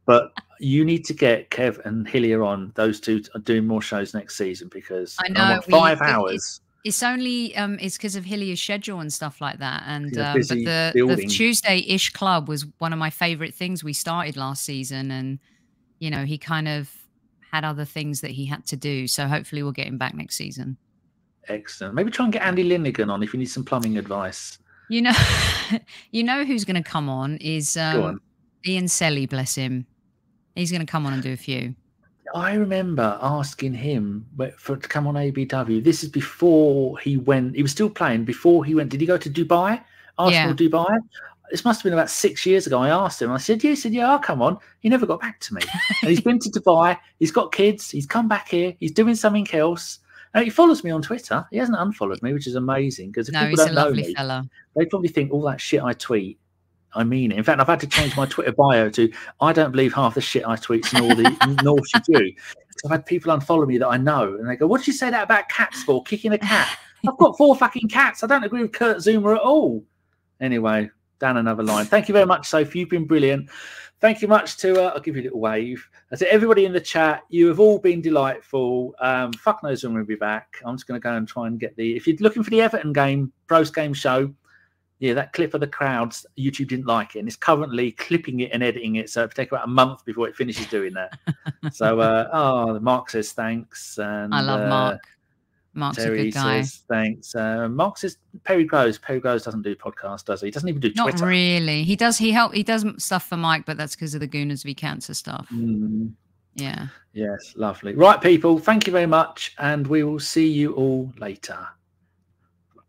But you need to get Kev and Hillier on. Those two are doing more shows next season because I know I want 5 hours. It's only it's because of Hillier's schedule and stuff like that. And but the Tuesday-ish club was one of my favourite things we started last season, and you know he kind of had other things that he had to do. So hopefully we'll get him back next season. Excellent. Maybe try and get Andy Linnigan on if you need some plumbing advice. You know, you know who's going to come on is Ian Selly, bless him. He's going to come on and do a few. I remember asking him to come on ABW. This is before he went. He was still playing before he went. Did he go to Dubai? Arsenal Dubai? This must have been about 6 years ago. I asked him. I said, yeah, he said, yeah, I'll come on. He never got back to me. And he's been to Dubai. He's got kids. He's come back here. He's doing something else. Now, he follows me on Twitter. He hasn't unfollowed me, which is amazing. Because if people don't know me, they probably think all that shit I tweet, I mean it. In fact, I've had to change my Twitter bio to I don't believe half the shit I tweet, nor should you. I've had people unfollow me that I know, and they go, "What did you say that about cats for? Kicking a cat? I've got 4 fucking cats. I don't agree with Kurt Zuma at all." Anyway, down another line. Thank you very much, Sophie. You've been brilliant. Thank you much to, I'll give you a little wave. To everybody in the chat, you have all been delightful. Fuck knows when we'll be back. I'm just going to go and try and get the, if you're looking for the Everton game, Bros Game Show, yeah, that clip of the crowds, YouTube didn't like it. And it's currently clipping it and editing it. So it'll take about a month before it finishes doing that. So, Mark says thanks. And, I love Mark. Mark's Terry a good guy. Says, thanks. Mark says Perry Groves. Perry Groves doesn't do podcasts, does he? He doesn't even do Twitter. Not really. He does. He does stuff for Mike, but that's because of the Gooners v Cancer stuff. Mm. Yeah. Yes. Lovely. Right, people. Thank you very much, and we will see you all later.